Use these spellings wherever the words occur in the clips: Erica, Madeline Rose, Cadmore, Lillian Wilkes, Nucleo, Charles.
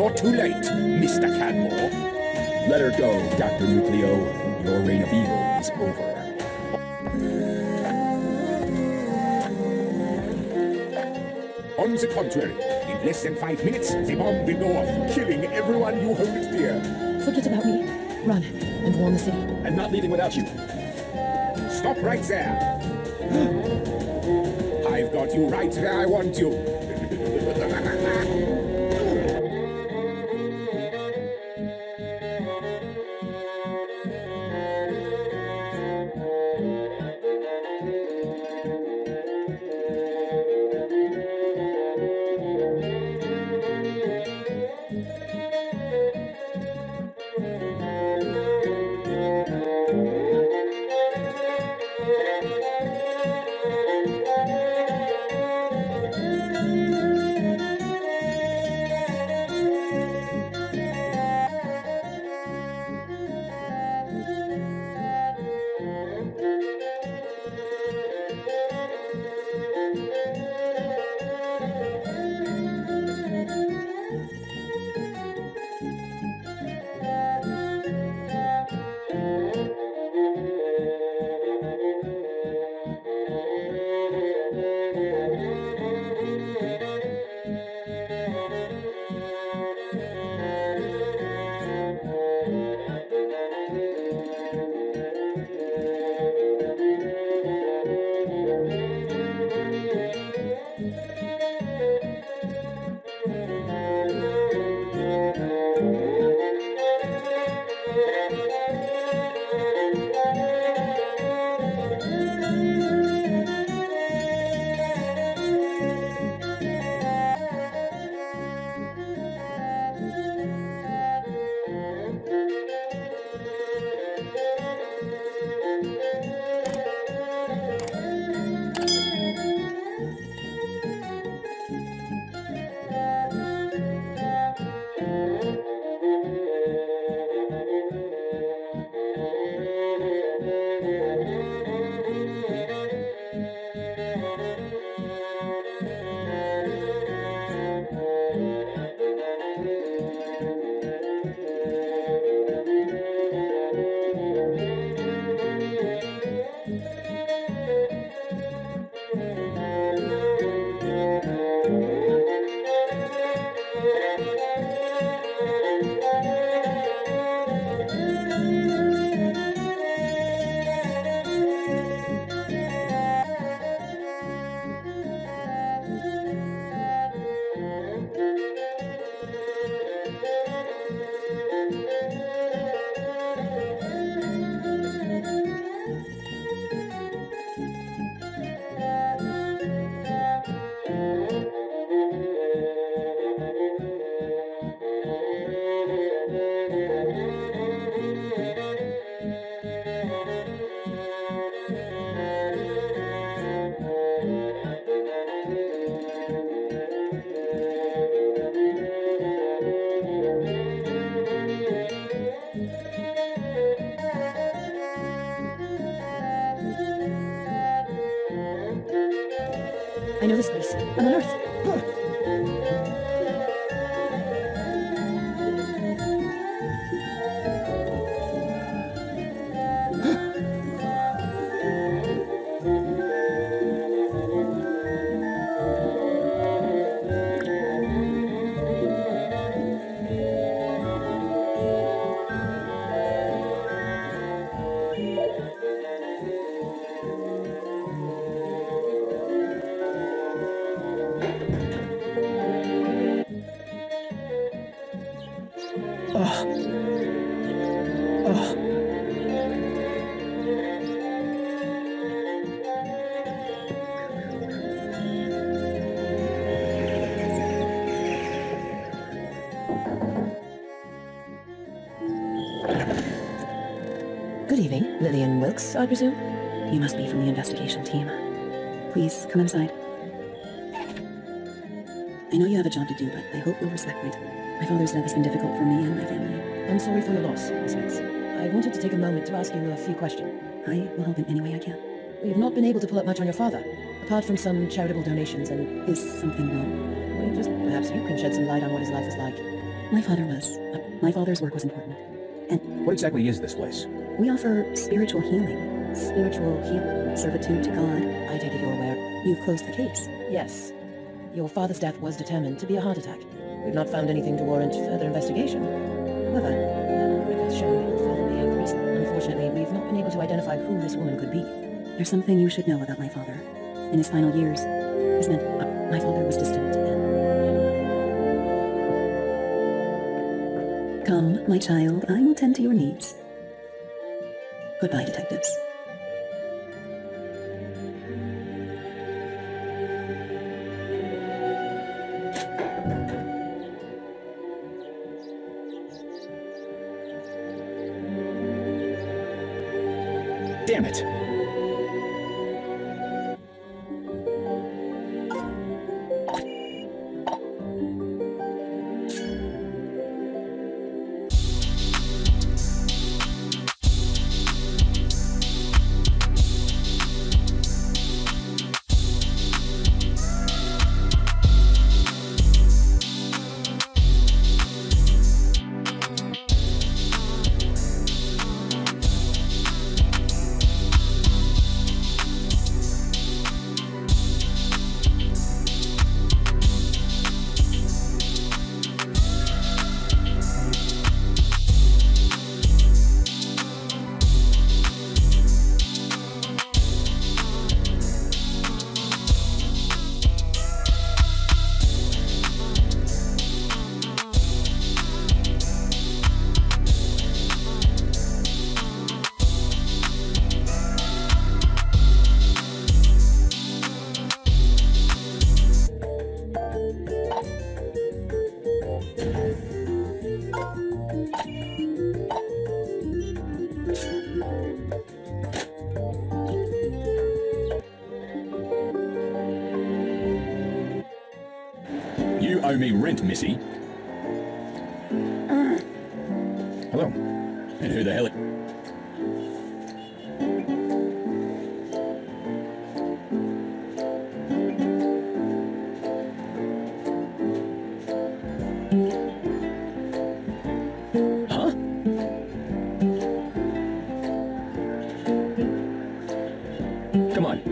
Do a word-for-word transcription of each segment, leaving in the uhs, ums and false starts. You're too late, Mister Cadmore. Let her go, Doctor Nucleo. Your reign of evil is over. On the contrary, in less than five minutes, the bomb will go off, killing everyone you hold dear. Forget about me. Run, and warn the city. I'm not leaving without you. Stop right there. I've got you right where I want you. Lillian Wilkes, I presume? You must be from the investigation team. Please, come inside. I know you have a job to do, but I hope you'll respect it. My father's death has been difficult for me and my family. I'm sorry for your loss, Miss Wilkes. I wanted to take a moment to ask you a few questions. I will help in any way I can. We've not been able to pull up much on your father, apart from some charitable donations and... Is something wrong? Well, just perhaps you can shed some light on what his life is like. My father was. Uh, my father's work was important. And what exactly is this place? We offer spiritual healing. Spiritual healing. Servitude to God. I take it you're aware. You've closed the case. Yes. Your father's death was determined to be a heart attack. We've not found anything to warrant further investigation. However, no records show that your father may have reason. Unfortunately, we've not been able to identify who this woman could be. There's something you should know about my father. In his final years, his men, uh, my father was distant and... Come, my child, I will tend to your needs. Goodbye, detectives. Damn it! Owe me rent, Missy. Uh. Hello. And who the hell? Huh? Come on.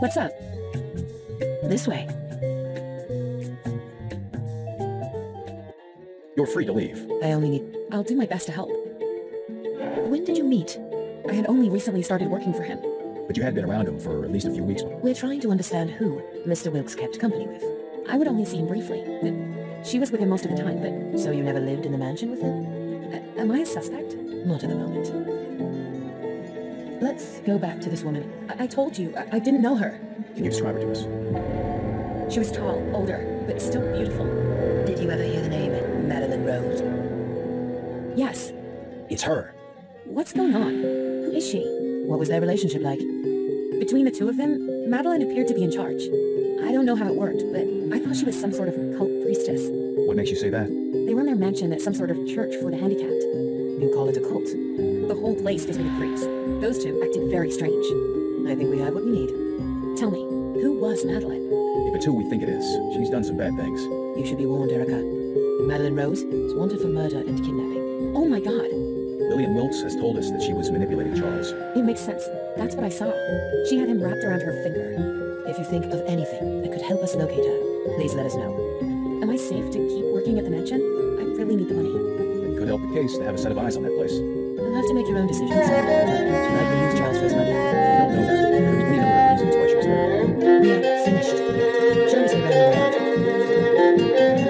What's up? This way. You're free to leave. I only need... I'll do my best to help. When did you meet? I had only recently started working for him. But you had been around him for at least a few weeks. We're trying to understand who Mister Wilkes kept company with. I would only see him briefly. She was with him most of the time, but... So you never lived in the mansion with him? A- am I a suspect? Not at the moment. Let's go back to this woman. I, I told you, I, I didn't know her. Can you describe her to us? She was tall, older, but still beautiful. Did you ever hear the name Madeline Rose? Yes. It's her. What's going on? Who is she? What was their relationship like? Between the two of them, Madeline appeared to be in charge. I don't know how it worked, but I thought she was some sort of cult priestess. What makes you say that? They run their mansion at some sort of church for the handicapped. You call it a cult. The whole place gives me the creeps. Those two acted very strange. I think we have what we need. Tell me, who was Madeline? If it's who we think it is, she's done some bad things. You should be warned, Erica. Madeline Rose is wanted for murder and kidnapping. Oh my god! Lillian Wilkes has told us that she was manipulating Charles. It makes sense. That's what I saw. She had him wrapped around her finger. If you think of anything that could help us locate her, please let us know. Am I safe to keep working at the mansion? I really need the money. It could help the case to have a set of eyes on that place. You'll have to make your own decisions. Would you like to use Charles for his money? I don't know. There could be any number of reasons why she was there. We are finished. Charles is around. Thank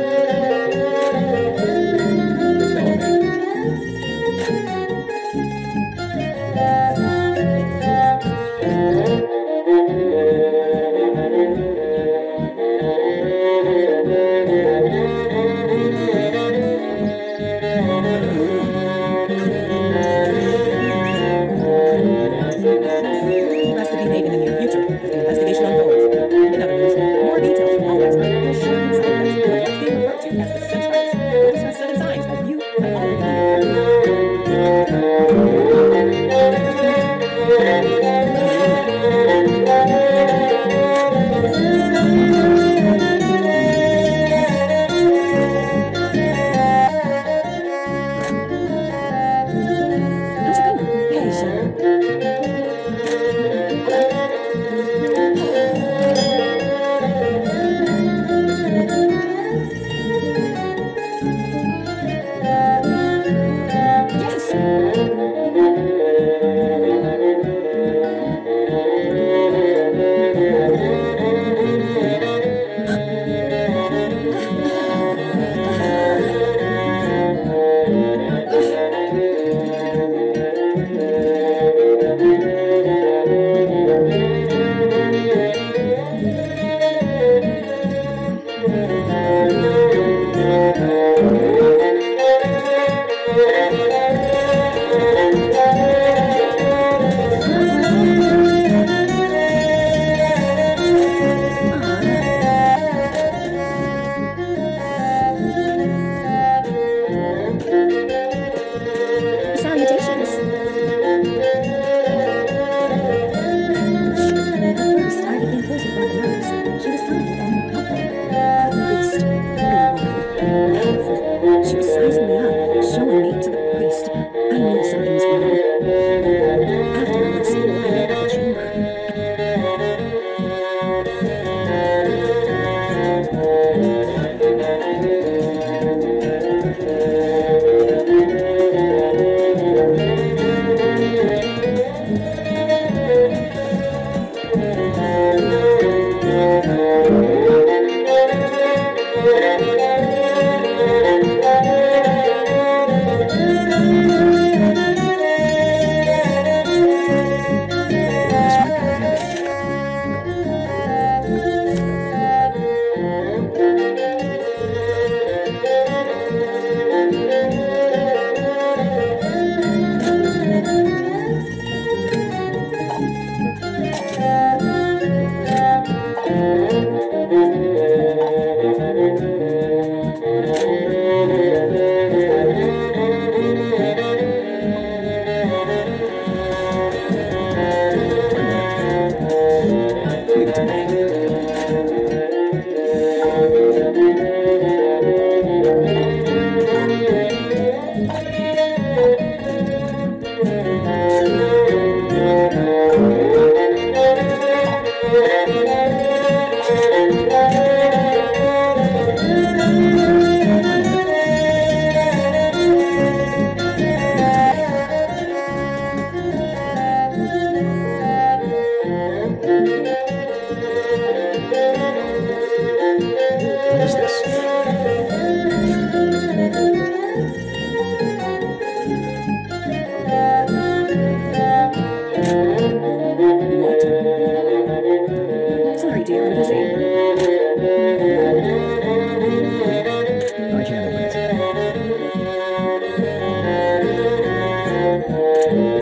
you.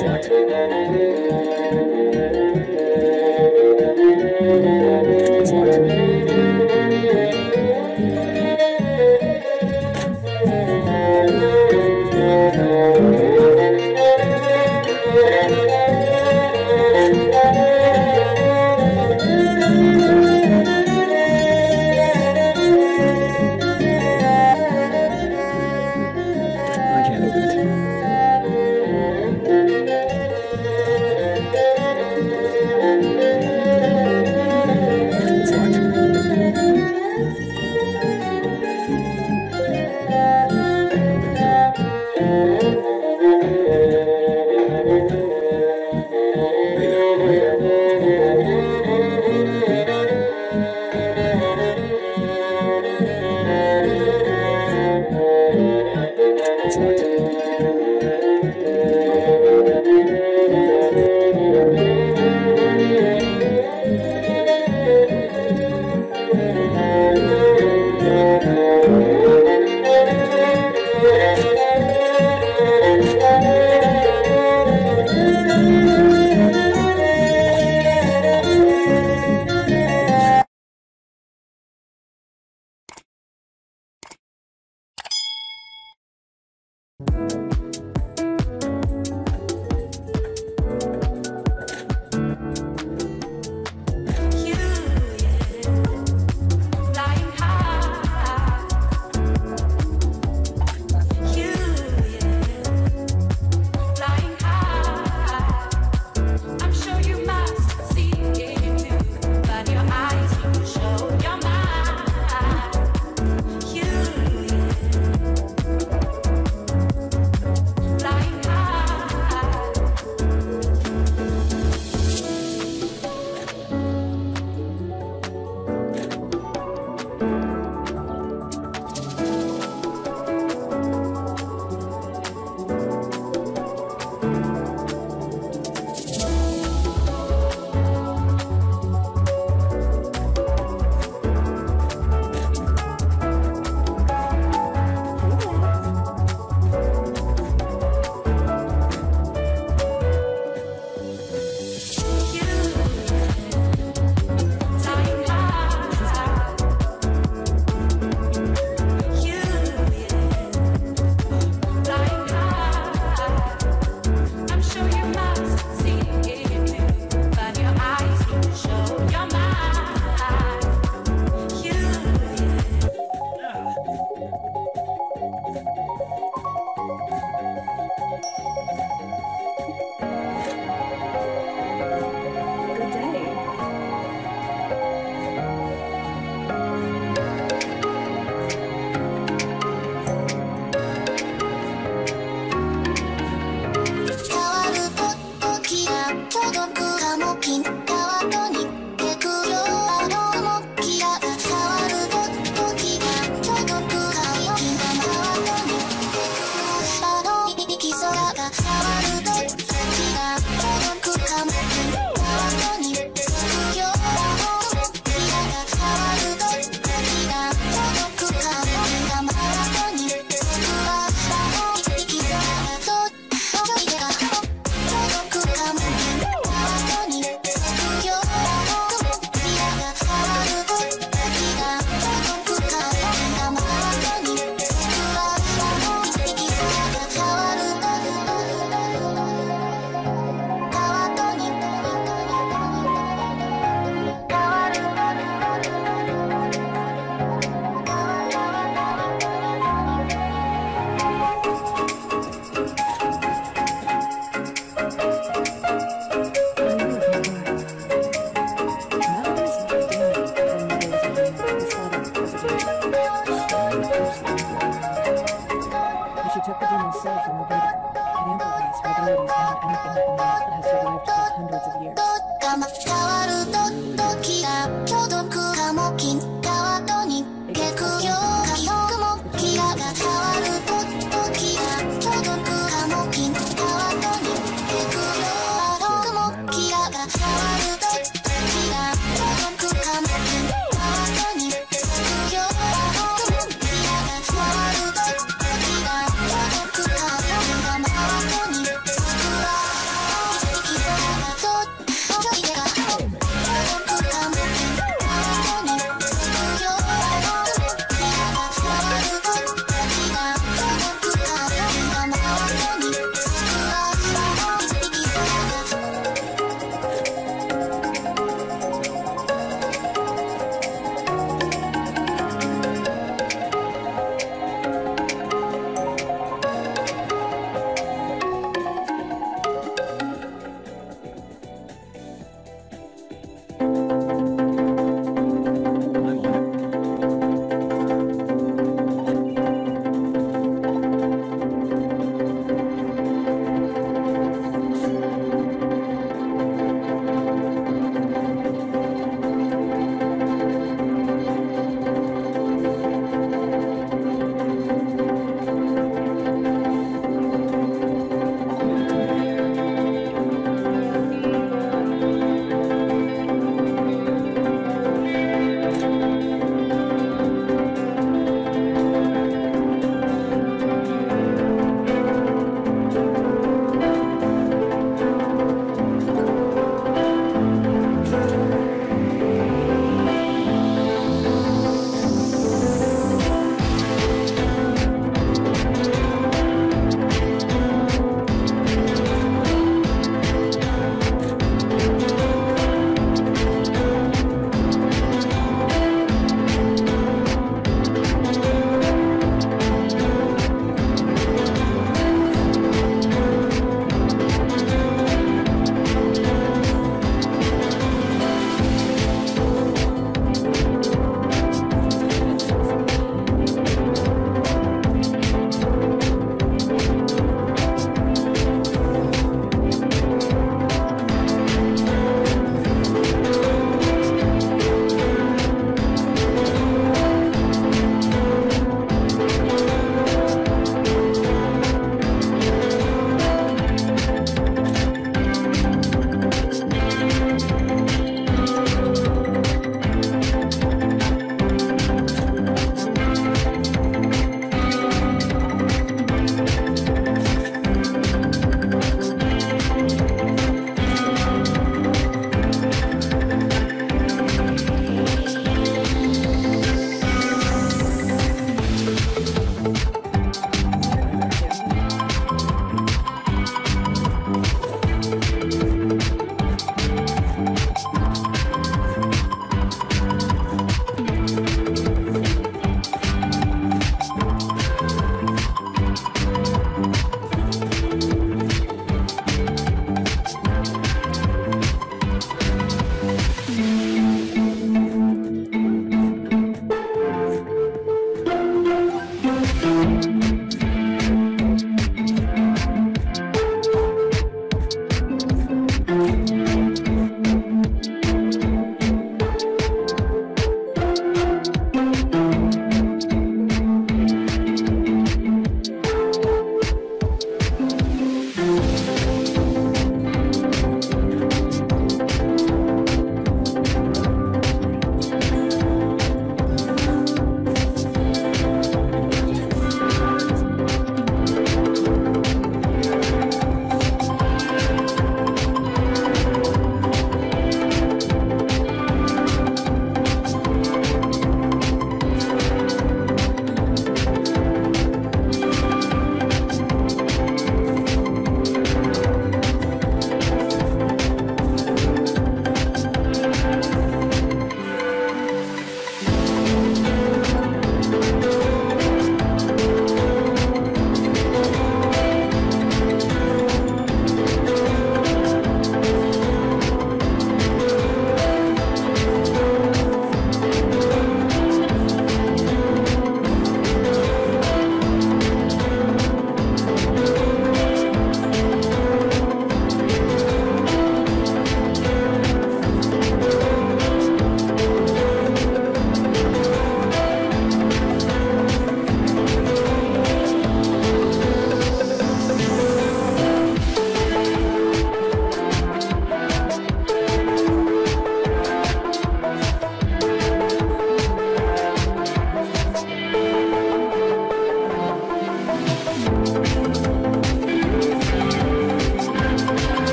it's not. It's not. I can't open it.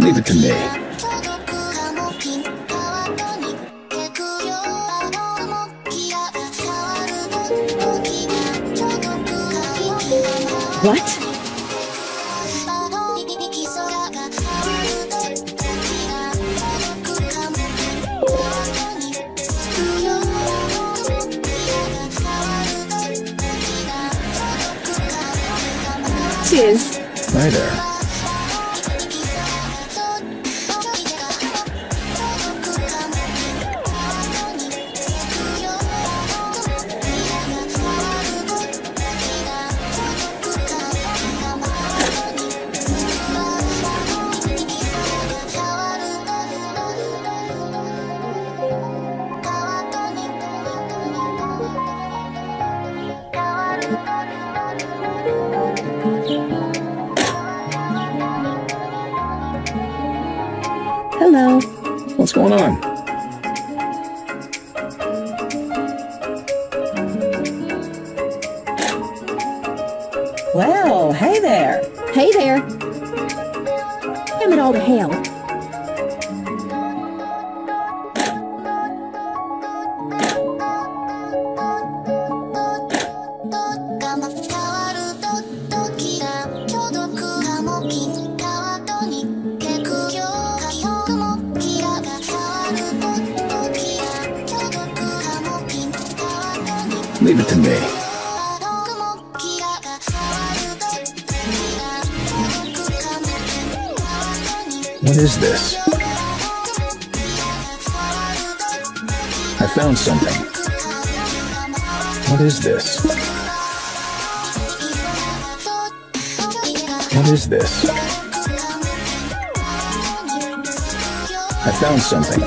Leave it to me. What? Cheers. Hi there. Hello. What's going on? Well, hey there. Hey there. Damn it all to hell. Leave it to me. What is this? I found something. What is this? What is this? I found something.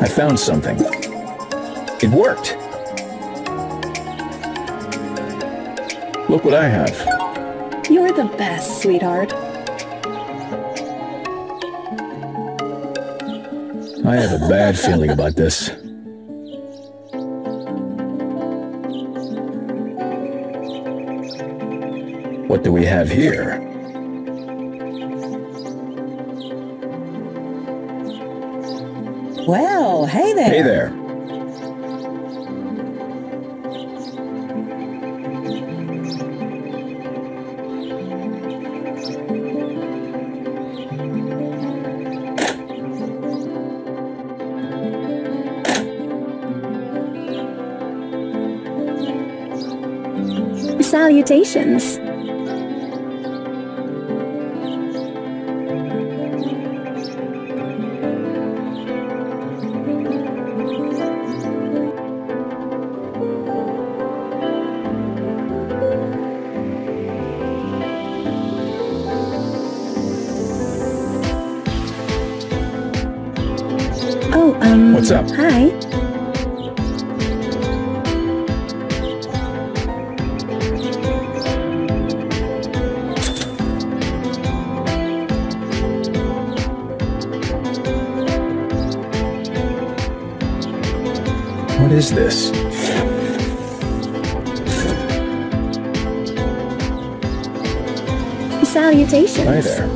I found something. It worked. Look what I have. You're the best, sweetheart. I have a bad feeling about this. What do we have here? Well, hey there. Hey there. Salutations. Oh, um, what's up? Hi. What is this? Salutations. Hi there.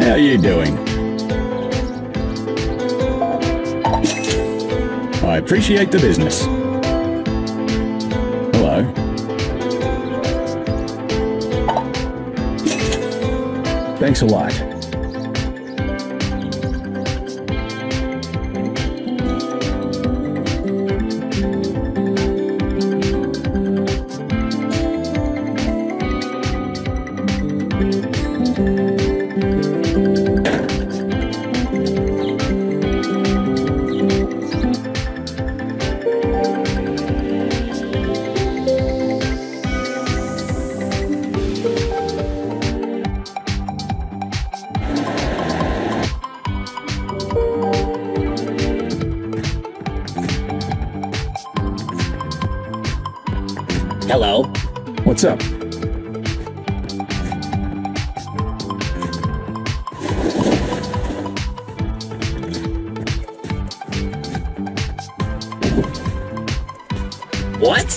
How are you doing? I appreciate the business. Hello. Thanks a lot. Hello. What's up? What?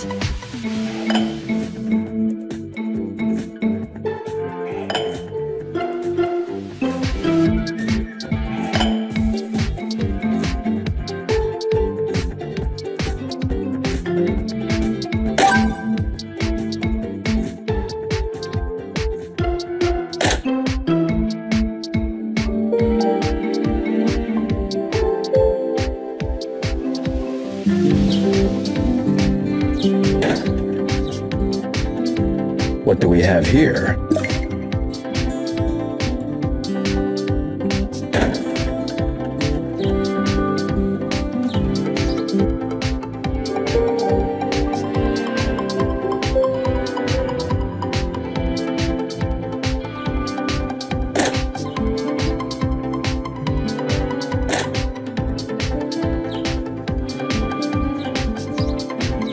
What do we have here?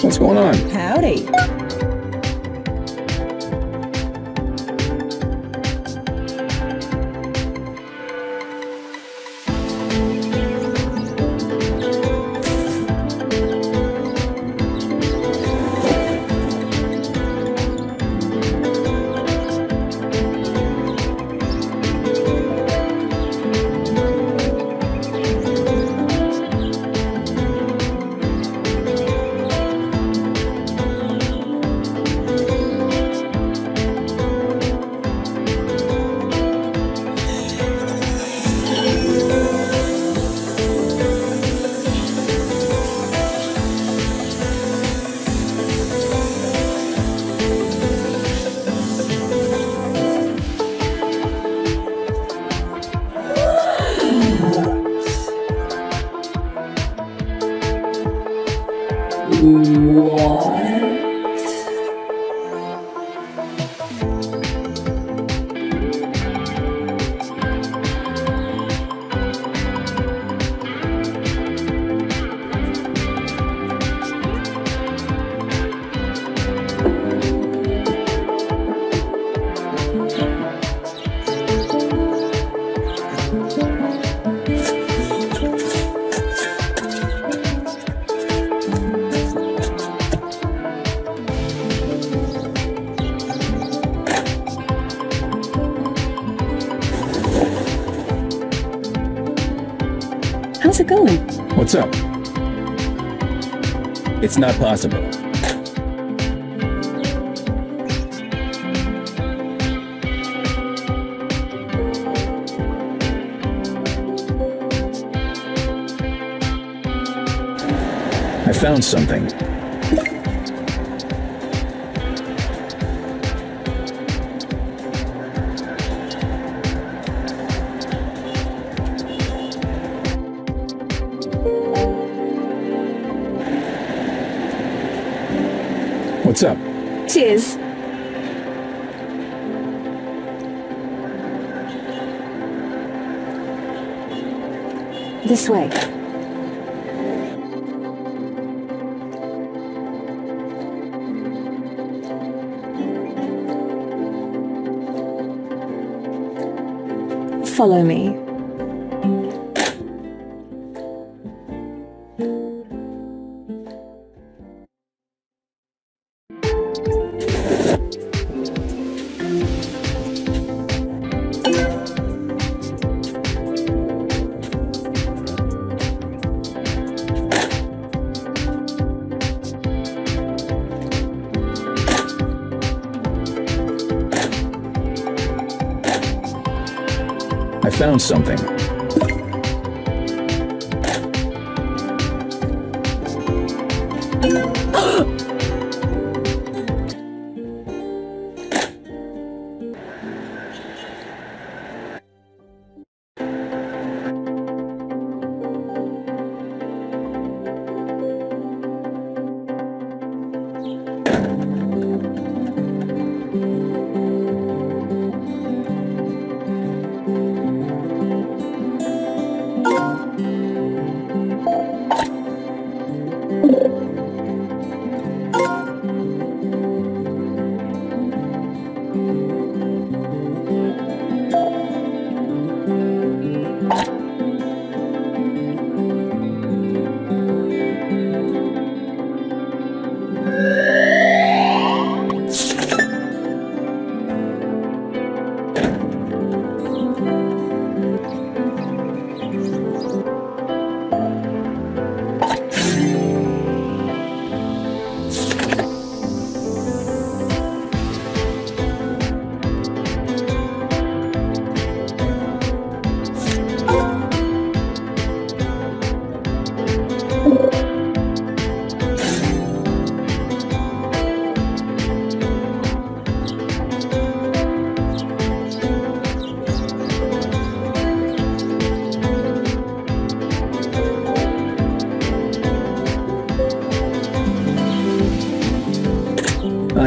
What's going on? Howdy. How's it going? What's up? It's not possible. I found something. What's up? Cheers. This way. Follow me. I found something.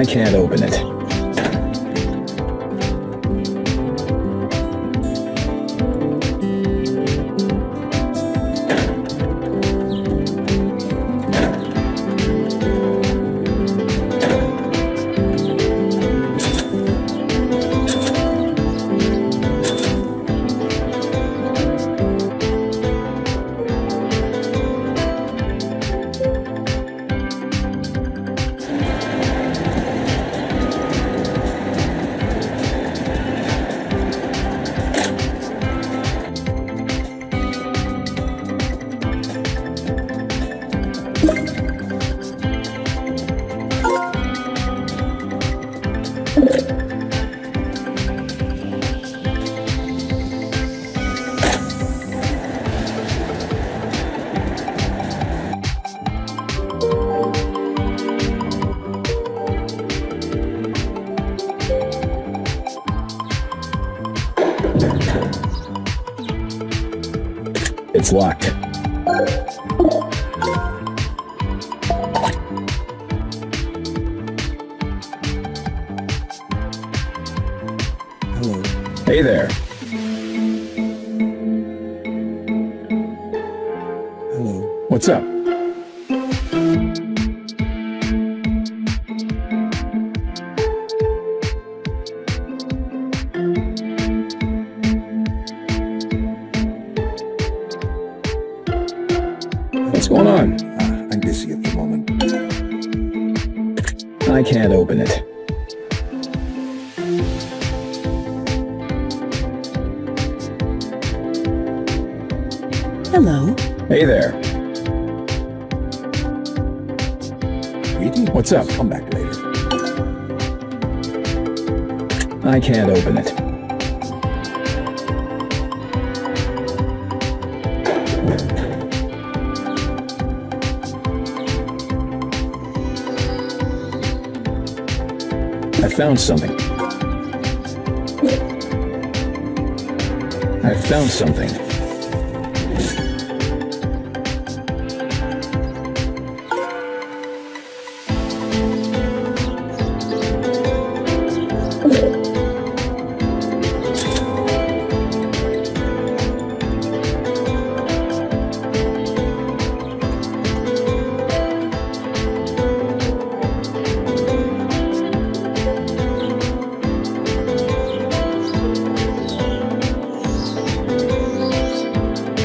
I can't open it. It's locked. Hello. Hey there. Hello. What's up? What's going on? Uh, I'm busy at the moment. I can't open it. Hello. Hey there. Greetings. What's up? Come back later. I can't open it. I found something. I found something.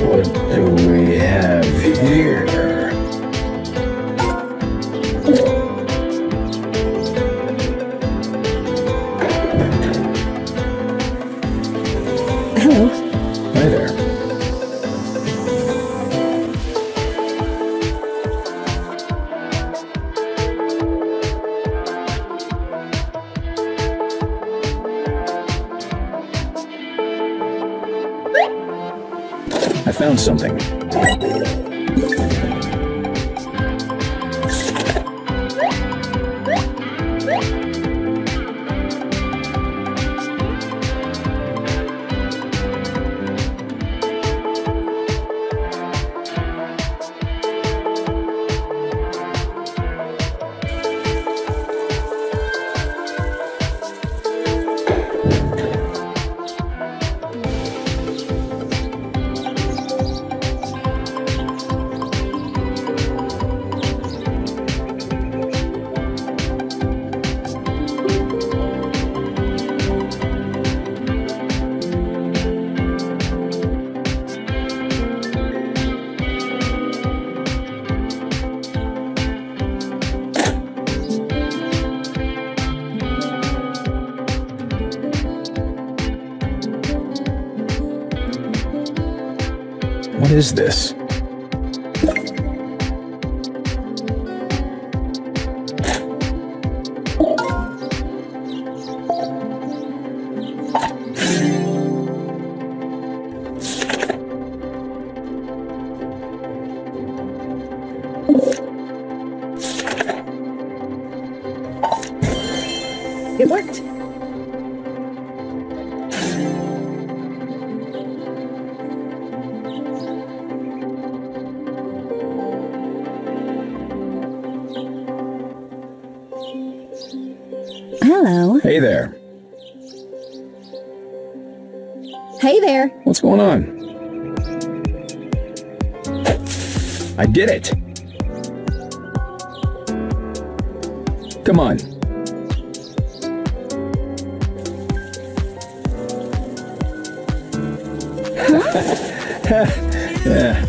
What do we have here? Hello. Hi there. I found something. What is this? It worked. Hello. Hey there. Hey there. What's going on? I did it. Come on. Huh? Yeah.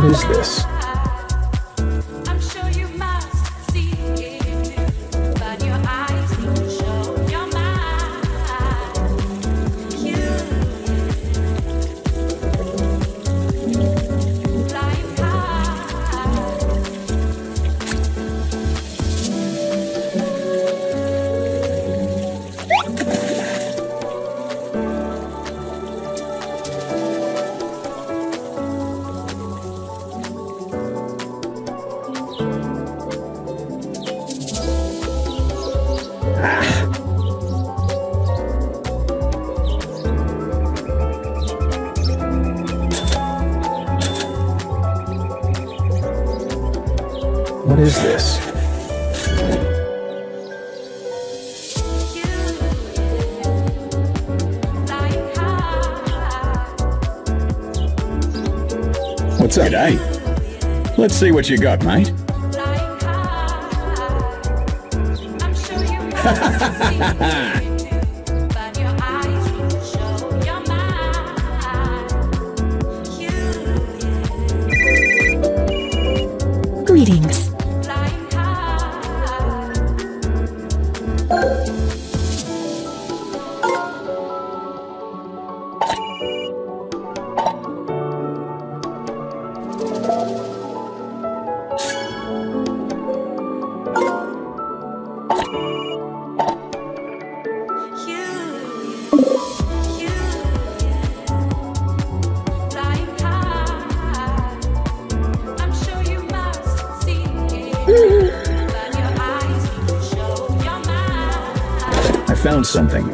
What is this? What is this? What's up? G'day. Let's see what you got, mate. Greetings. Found something.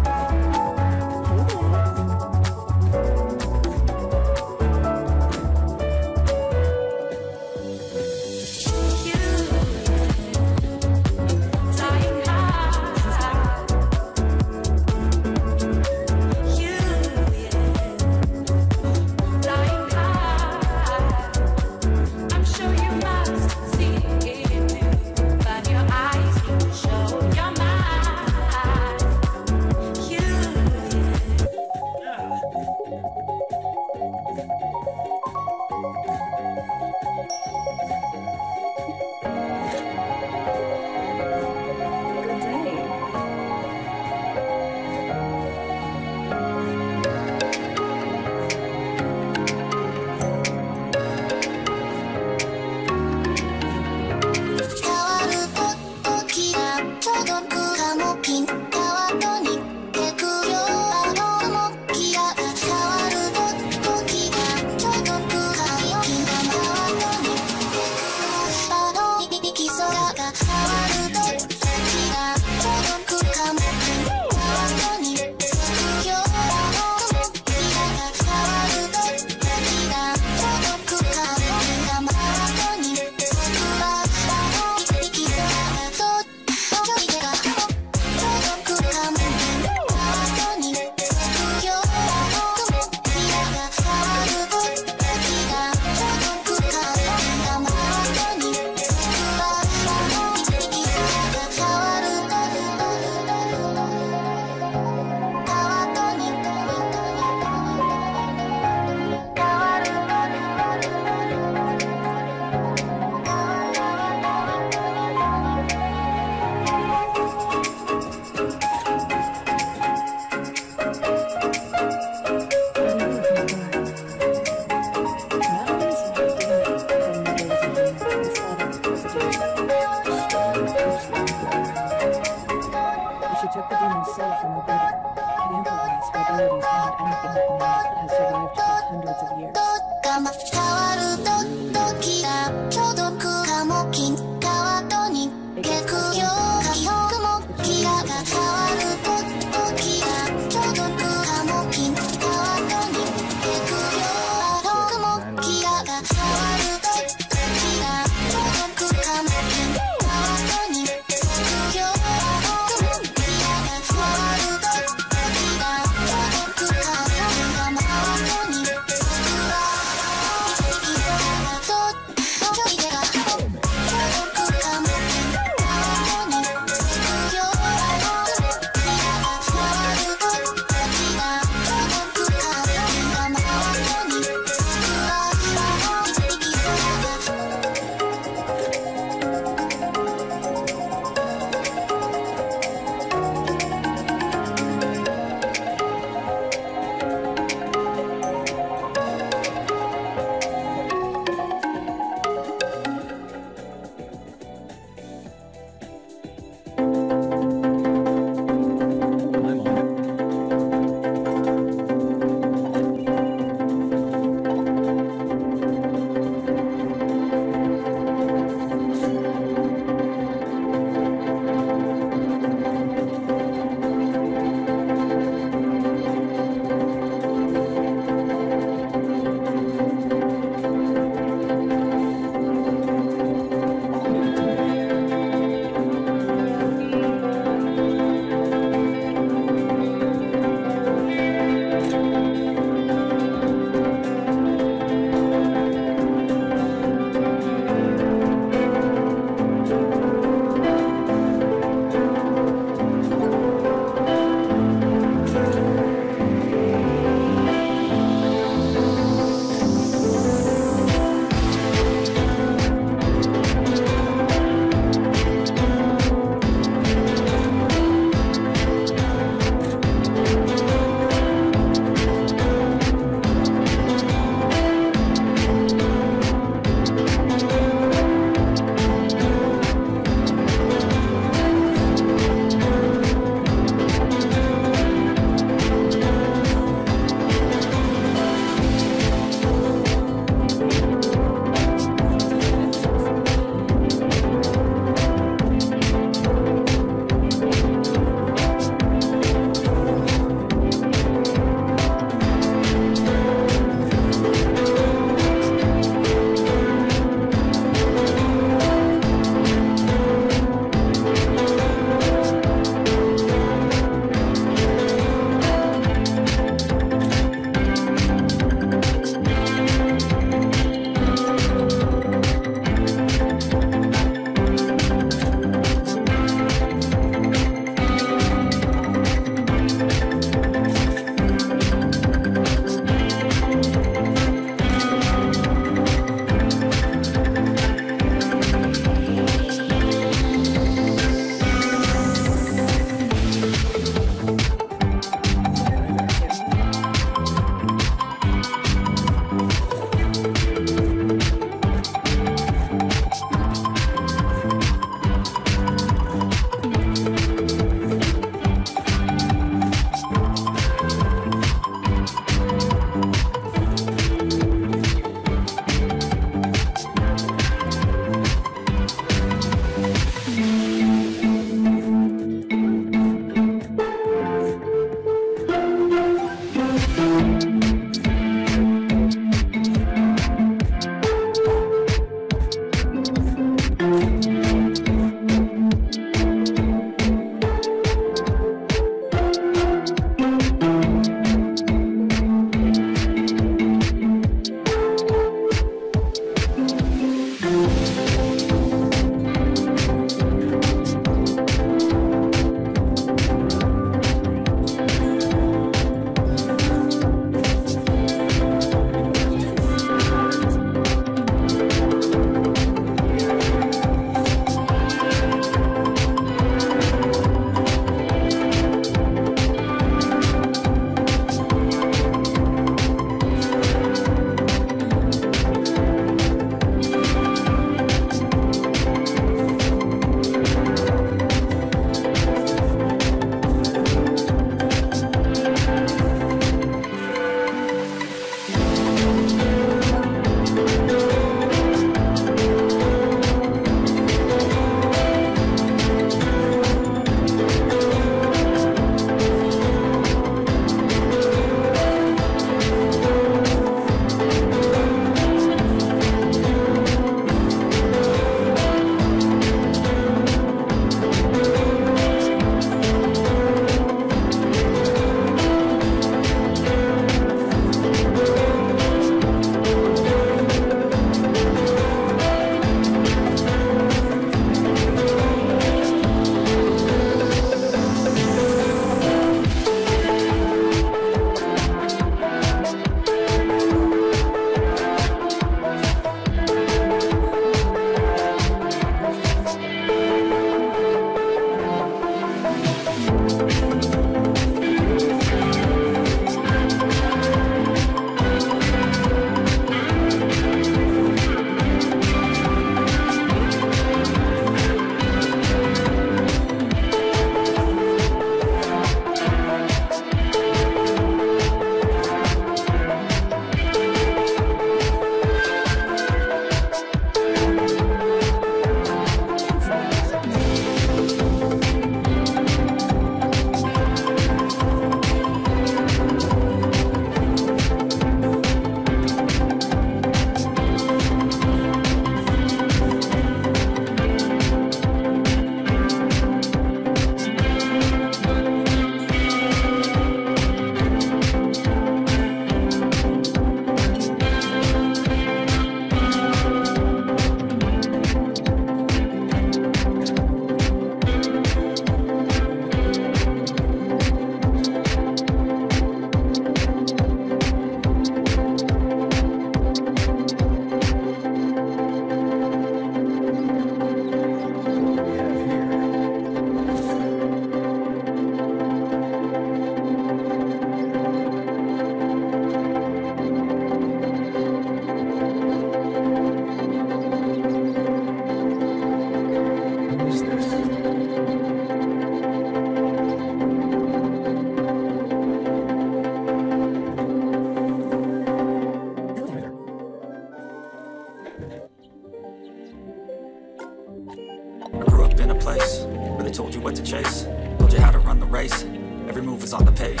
in a place where they told you what to chase, told you how to run the race. Every move was on the page,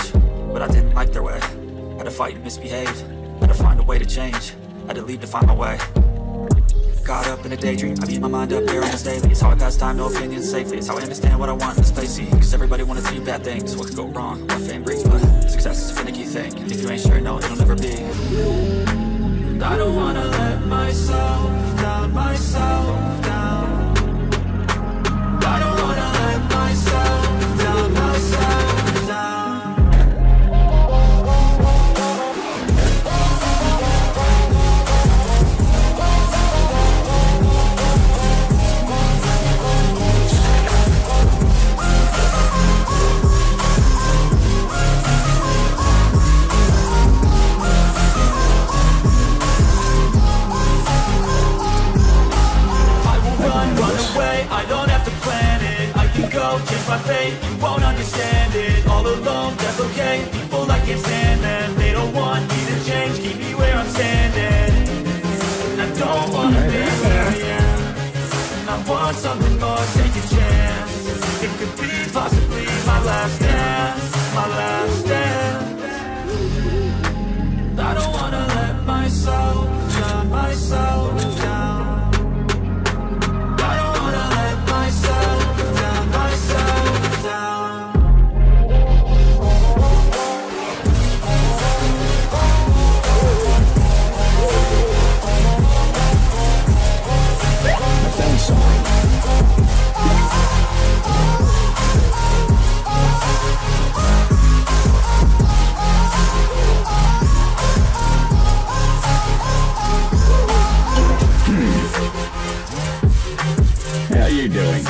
but I didn't like their way. Had to fight and misbehave, had to find a way to change, had to leave to find my way. Caught up in a daydream, I beat my mind up here almost daily. It's how I pass time, no opinions safely. It's how I understand what I want in this place. Cause everybody wanna see bad things, what could go wrong, what fame brings. But success is a finicky thing, and if you ain't sure, no, it'll never be. And I don't wanna let myself down, myself down. I don't wanna let myself down, myself down. Change my fate, you won't understand it. All alone, that's okay. People I can't stand them. They don't want me to change, keep me where I'm standing. And I don't want to be where I am. And I want something more, take a chance. It could be possibly my last dance, my last dance. I don't want to let myself down, myself down. Doing?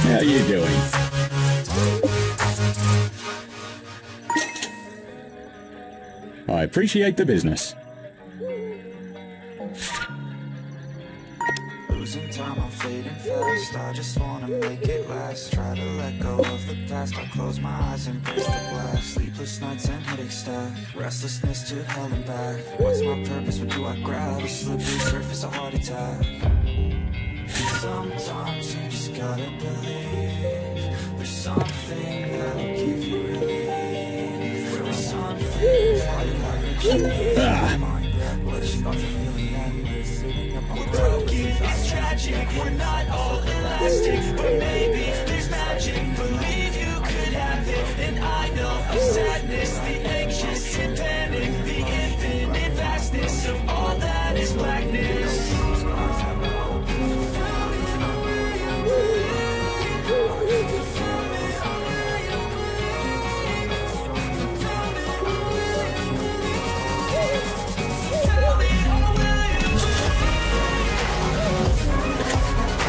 How you doing? I appreciate the business. Losing time, I'm fading fast. I just wanna make it last. Try to let go of the past. I close my eyes and embrace the blast. Sleepless nights and headache stack. Restlessness to hell and back. What's my purpose? What do I grab? A slippery surface, a heart attack. Sometimes you just gotta believe there's something that'll give you relief. There's something that will give you relief. We're broken, it's tragic, we're not all elastic, but maybe there's magic. Believe you could have it, and I know of sadness, the anxious and panic, the infinite vastness of all that is blackness.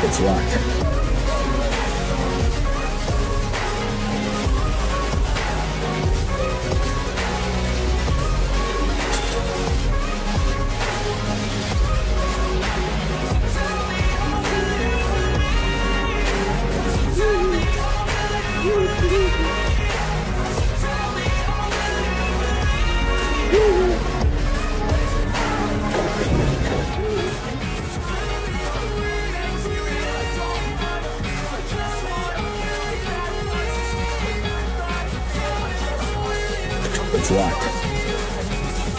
It's locked. It's locked.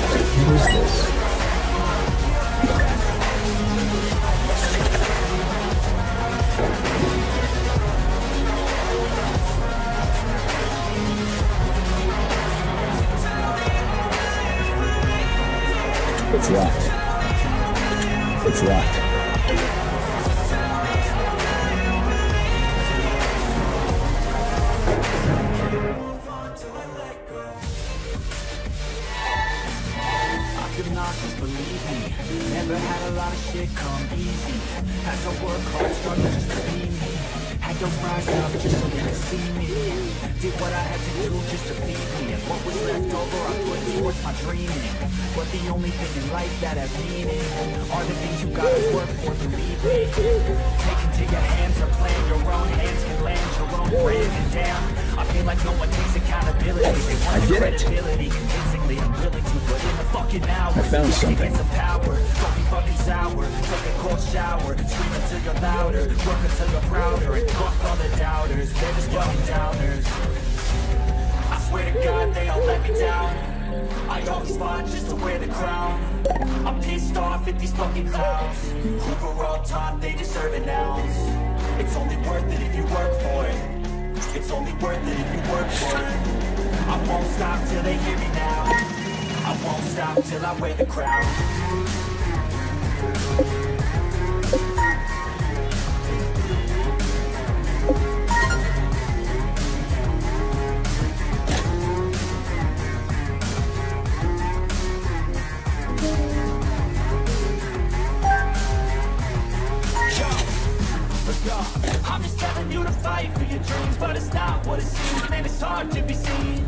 Who is this? It's locked. It's locked. I did it. I found something. I swear to God they all let me down. I always fought just to wear the crown. I'm pissed off at these fucking clowns. Who were all taught they deserve an ounce. It's only worth it if you work for it. It's only worth it if you work for it. I won't stop till they hear me now. I won't stop till I wear the crown. I'm just telling you to fight for your dreams, but it's not what it seems, man, it's hard to be seen.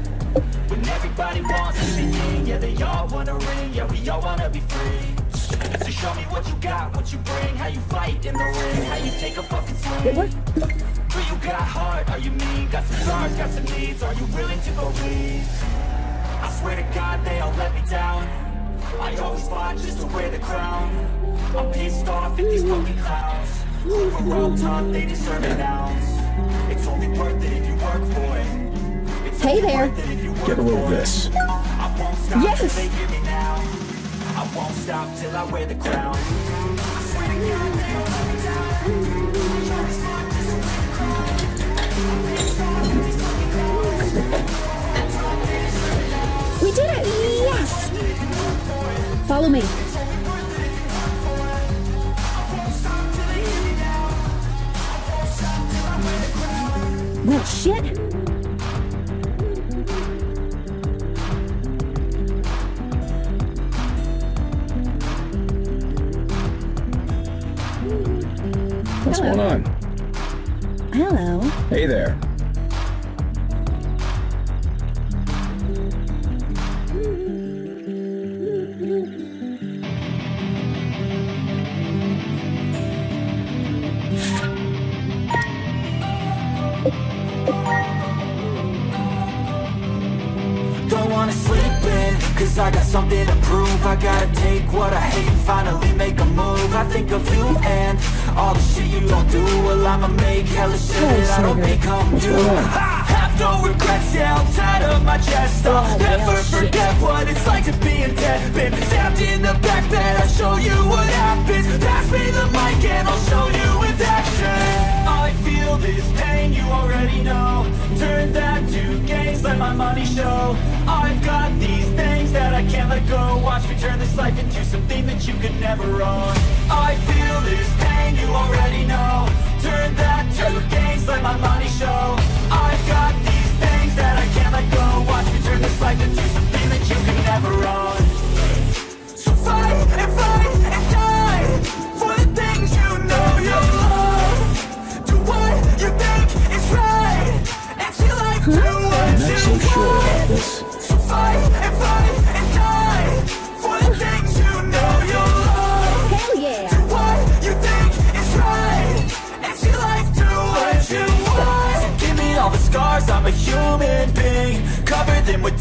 When everybody wants to be king, yeah, they all wanna ring, yeah, we all wanna be free. So show me what you got, what you bring, how you fight in the ring, how you take a fucking swing. Do you got heart, are you mean, got some scars, got some needs, are you willing to go lead? I swear to God they all let me down. I always fought just to wear the crown. I'm pissed off at these fucking clowns. Hey there. Get a load of this. Yes. I won't stop till I wear the crown. I swear to God, they all let me down. We did it. Yes. Follow me. Well, shit! What's Hello. going on? Hello. Hey there. Cause I got something to prove. I gotta take what I hate and finally make a move. I think of you and all the shit you don't do. Well, I'ma make hella shit that I don't become you. I have no regrets, yeah, I'll tie up my chest. I'll never forget what it's like to be in debt. Been stabbed in the back bed, I'll show you what happens. Pass me the mic and I'll show you with action. I feel this pain, you already know. Turn that to gains, let my money show. I've got these things that I can't let go. Watch me turn this life into something that you could never own. I feel this pain, you already know. Turn that to gains, let my money show. I've got these things that I can't let go. Watch me turn this life into something that you could never own. So fight and fight and die for the things you know you love. Do what you think is right until I do what you want. I'm not so sure about this. Fight and fight and die for the things you know you love. Hell yeah. Do what you think is right. And your life do what you want. So give me all the scars, I'm a human being. Cover them with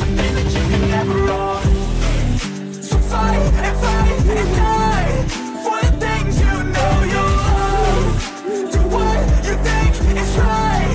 something that you can never own. So fight and fight and die for the things you know you love. Do what you think is right.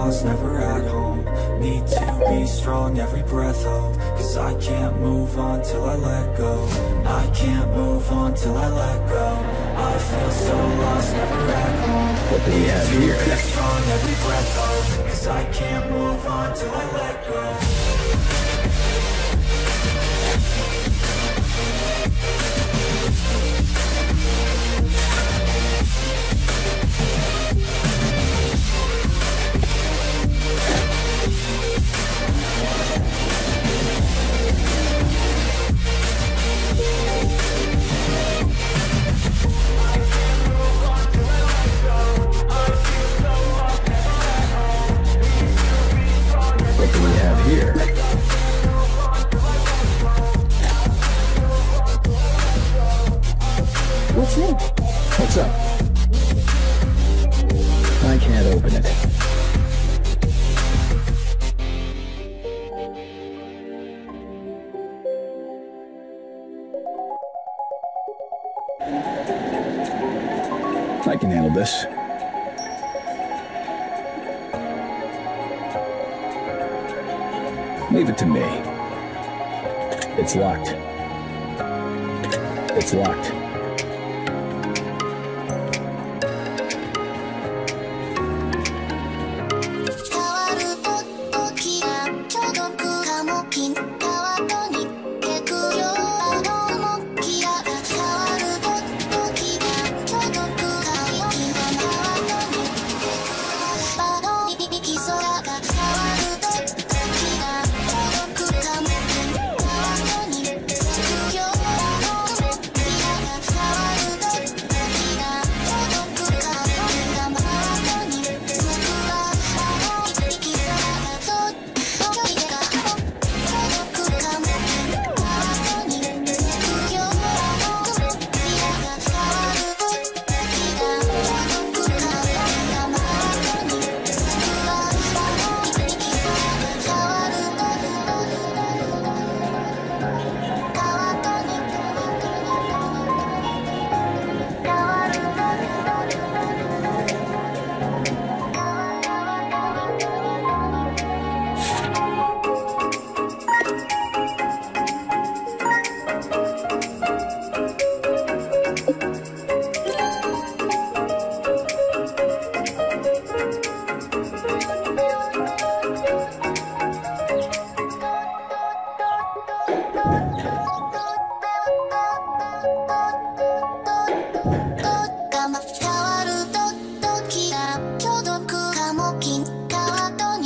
I was never at home. Need to be strong, every breath hold. Cause I can't move on till I let go. I can't move on till I let go. I feel so lost, never at home. What do we have here? Need to be strong, every breath hold. Cause I can't move on till I let go. What do we have here? What's new? What's up? I can't open it. I can handle this. Leave it to me. It's locked. It's locked.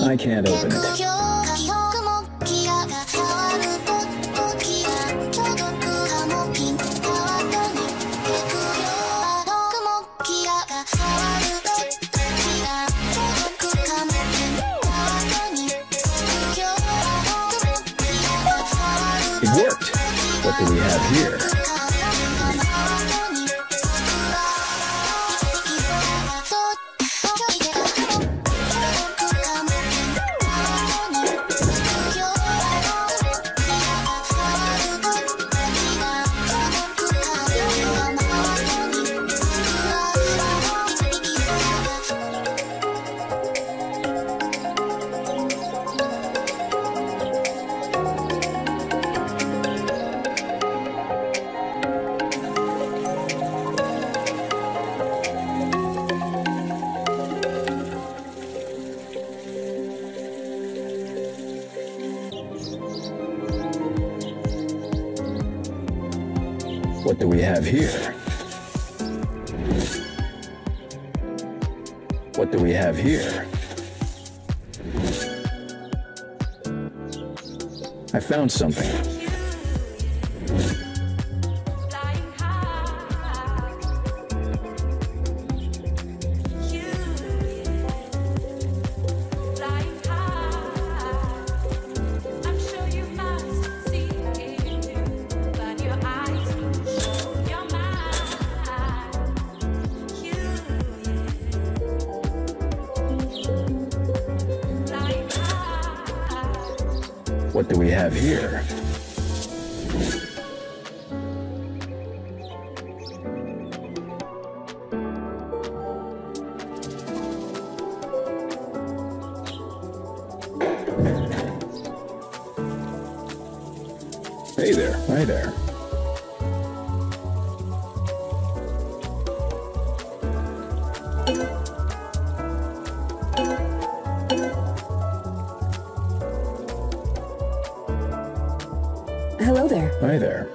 I can't open it. It worked. What do we have here? What do we have here? What do we have here? I found something. What do we have here? there. Hi there. Hello there. Hi there.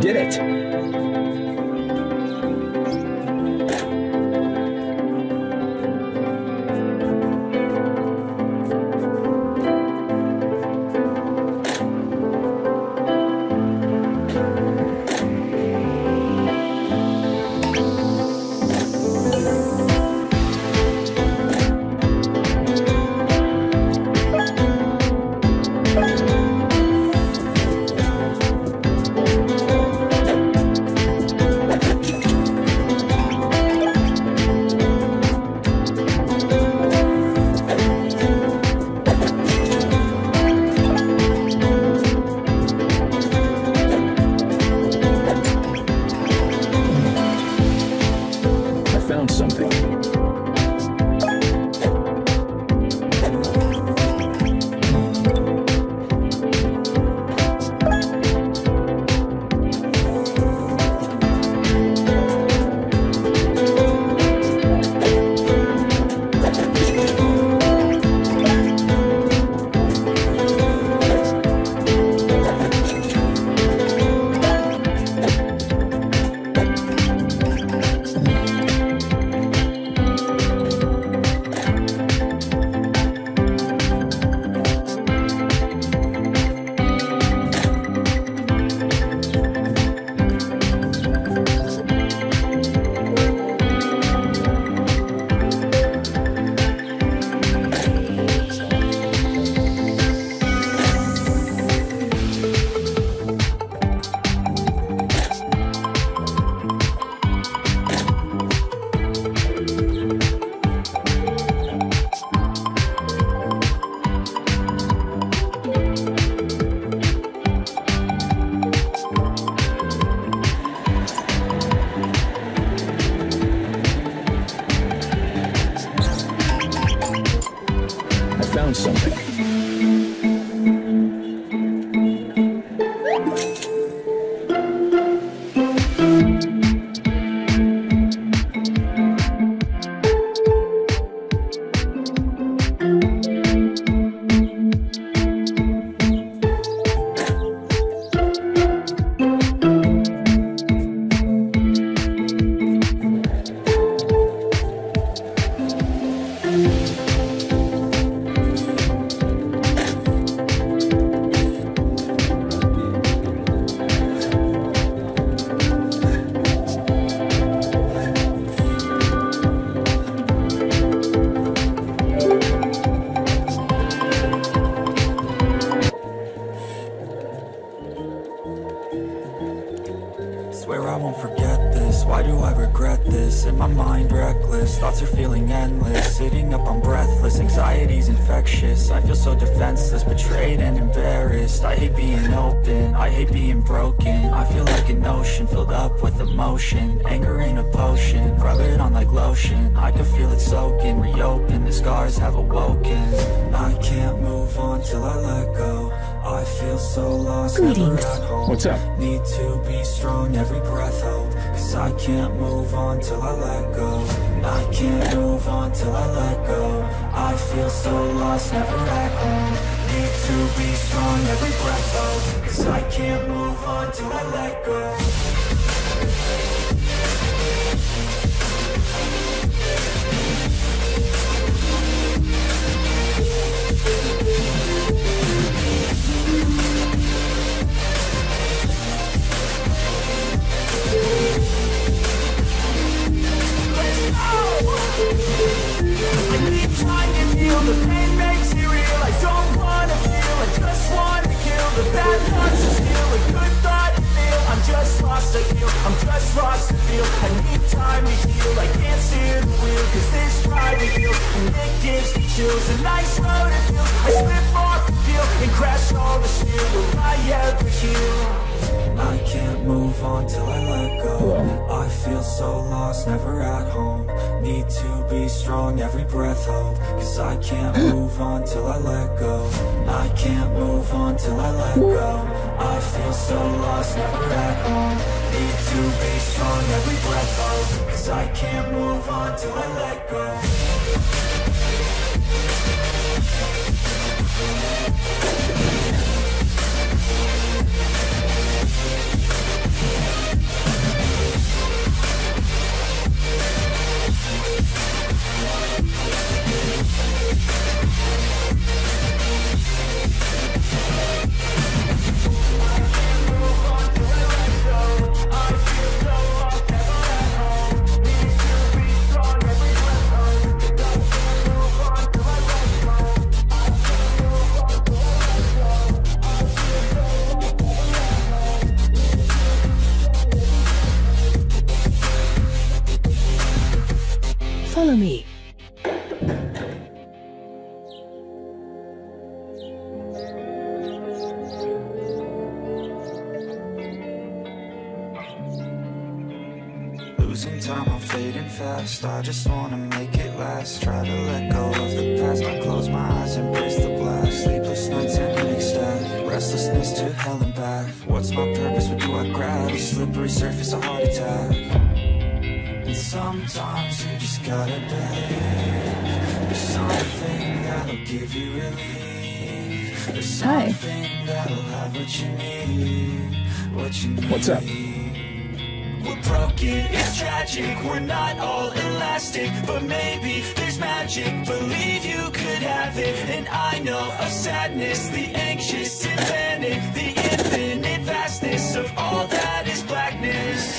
Did it. feeling endless. Sitting up, I'm breathless. Anxiety's infectious. I feel so defenseless, betrayed and embarrassed. I hate being open, I hate being broken. I feel like an ocean, filled up with emotion. Anger ain't a potion, rub it on like lotion. I can feel it soaking, reopen. The scars have awoken. I can't move on till I let go. I feel so lost. Greetings. What's up? Need to be strong, every breath hold. Cause I can't move on till I let go. I can't move on till I let go. I feel so lost, never at home. Need to be strong, every breath hold. Cause I can't move on till I let go. Follow me. Losing time, I'm fading fast. I just wanna make it last. Try to let go of the past. I close my eyes, embrace the blast. Sleepless nights and an ecstatic restlessness to hell and back. What's my purpose? What do I grab? A slippery surface, a heart attack. Sometimes you just gotta believe. There's something that'll give you relief. There's something Hi. That'll have what you need. What you need. What's up? We're broken, it's tragic. We're not all elastic, but maybe there's magic. Believe you could have it. And I know of sadness, the anxious and panic, the infinite vastness of all that is blackness.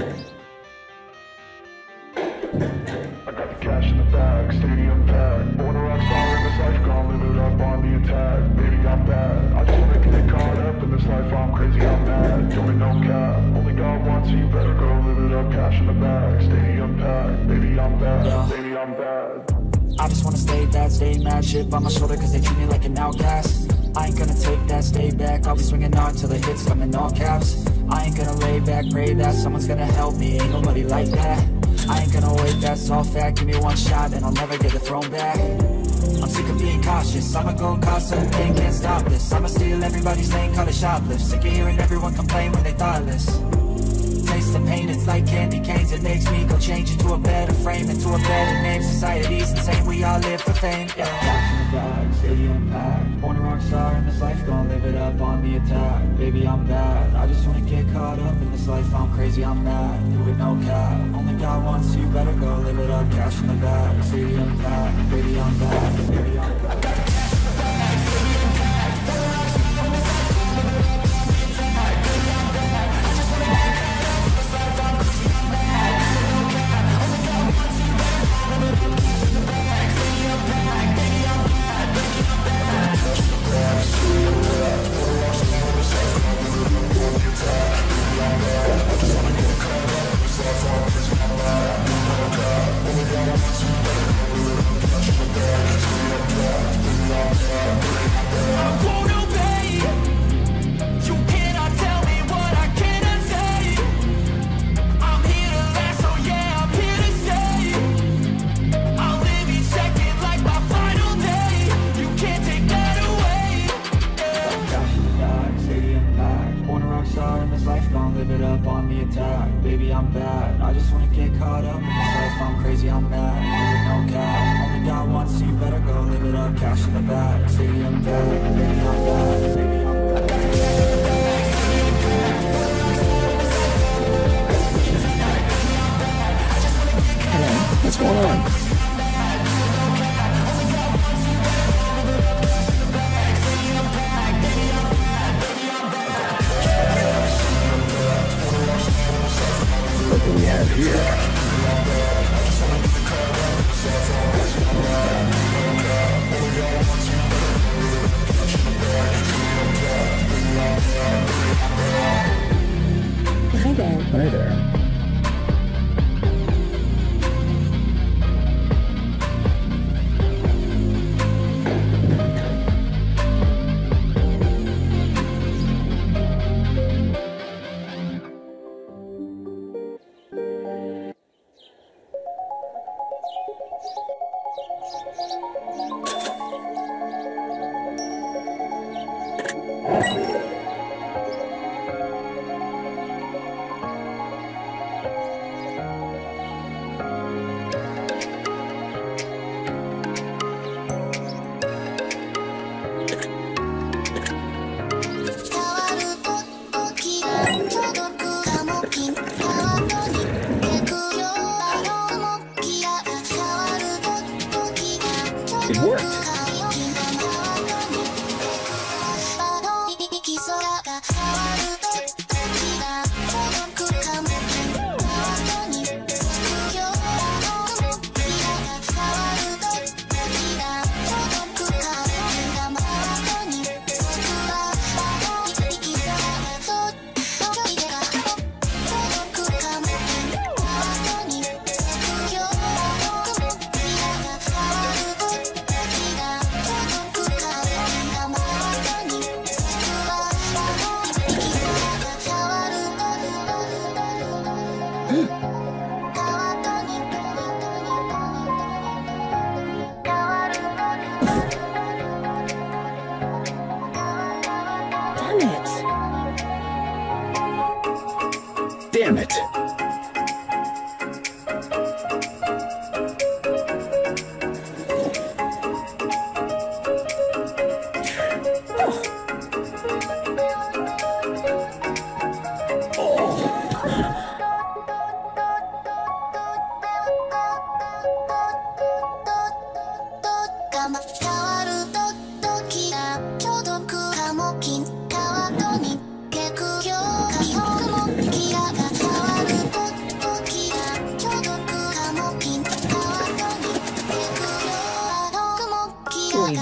I got the cash in the bag, stadium packed. Born a rock star in this life, gone live it up on the attack. Baby, I'm bad, I just wanna get caught up in this life. I'm crazy, I'm mad, don't be no cap. Only God wants you, better go live it up. Cash in the bag, stadium packed. Baby, I'm bad, baby, I'm bad. I just wanna stay bad, stay mad. Shit by my shoulder cause they treat me like an outcast. I ain't gonna take that, stay back. I'll be swinging on till the hits come in all caps. I ain't gonna lay back, pray that someone's gonna help me. Ain't nobody like that. I ain't gonna wait, that's all fact. Give me one shot and I'll never get the throne back. I'm sick of being cautious. I'ma go cause something, can't stop this. I'ma steal everybody's name, call it shoplift. Sick of hearing everyone complain when they thoughtless. Taste the pain, it's like candy canes. It makes me go change into a better frame, into a better name. Society's insane, we all live for fame, yeah. Bag, stadium packed. Born a rock star in this life, gonna live it up on the attack. Baby, I'm bad, I just wanna get caught up in this life. I'm crazy, I'm mad, do it no cap. Only God wants you, better go live it up. Cash in the bag, stadium packed. Baby, I'm bad, baby, I'm bad.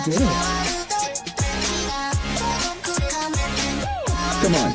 minutes. Come on.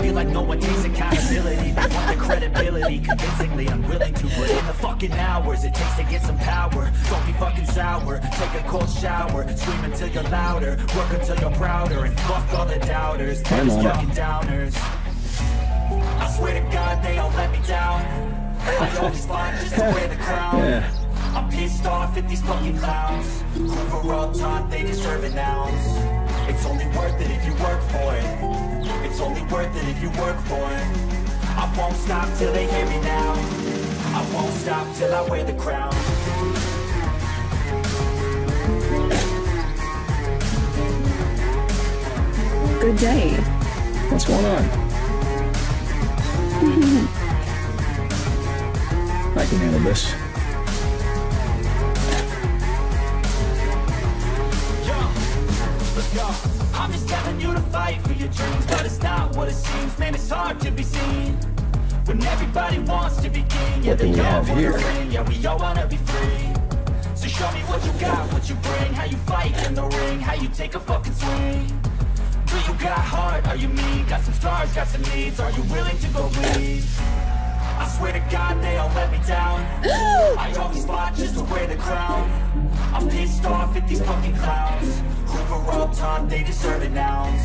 feel like no one takes accountability. They want the credibility, convincingly unwilling to put in the fucking hours it takes to get some power. Don't be fucking sour, take a cold shower. Scream until you're louder, work until you're prouder. And fuck all the doubters, they're just fucking downers. I swear to God they all let me down. I always find just to wear the crown. Yeah. I'm pissed off at these fucking clowns who were all taught they deserve an ounce. It's only worth it if you work for it. It's only worth it if you work for it. I won't stop till they hear me now. I won't stop till I wear the crown. Good day. What's going on? I can handle this. Yo, let's go. I'm just telling you to fight for your dreams, but it's not what it seems. Man, it's hard to be seen when everybody wants to be king. Yeah, they all want to ring. Yeah, we all want to be free. So show me what you got, what you bring, how you fight in the ring, how you take a fucking swing. Do you got heart? Are you mean? Got some stars, got some needs. Are you willing to go bleed? I swear to God they all let me down. I always fought just to wear the crown. I'm pissed off at these fucking clowns. Overall time, they deserve an ounce.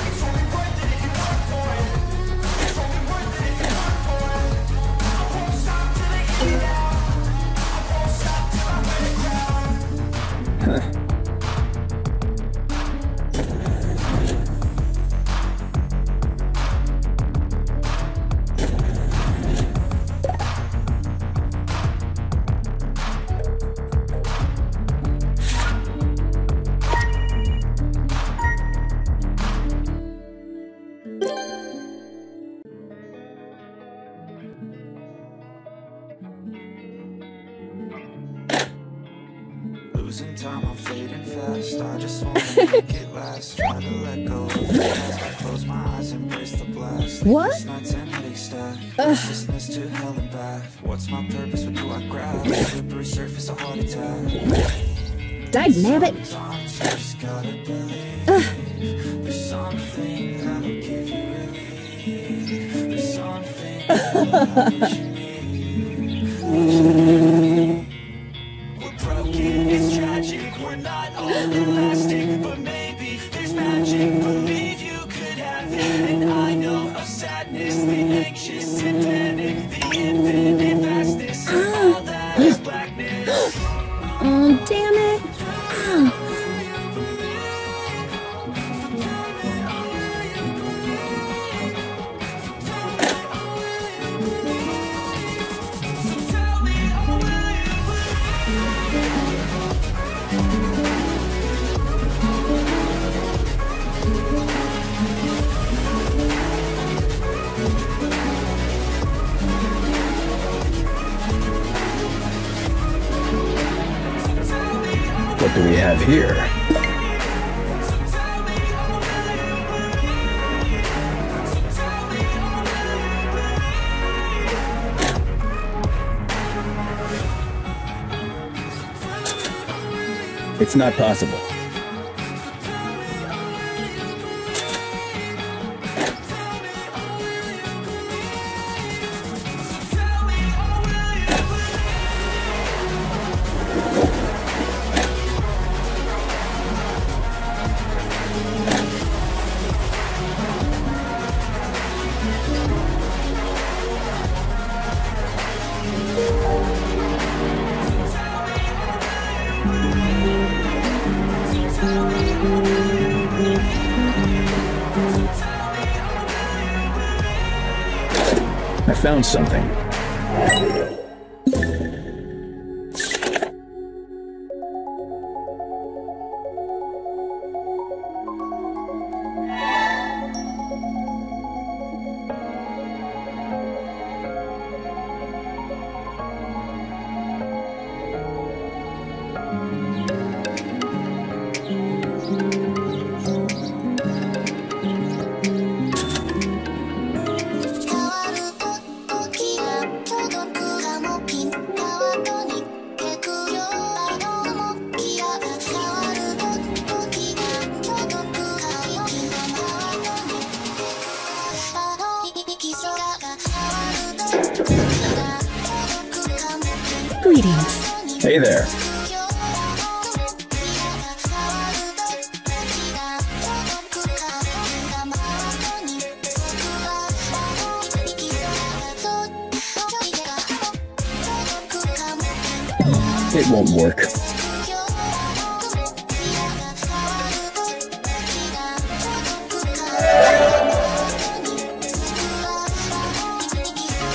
It's only worth it if you work for it. It's only worth it if you work for it. I won't stop till they hear me now. Huh. What? What's my purpose? What do I grab? Surface a heart attack. Dagnabbit. There's something that'll give you relief. There's something that you need. We're broken, it's tragic, we're not all elastic, but maybe there's magic. Believe you could have it. And I know of sadness, the anxious and panic, the infinite vastness, and all that is blackness. Oh, damn it. What do we have here? It's not possible. Found something. Greetings. Hey there. It won't work.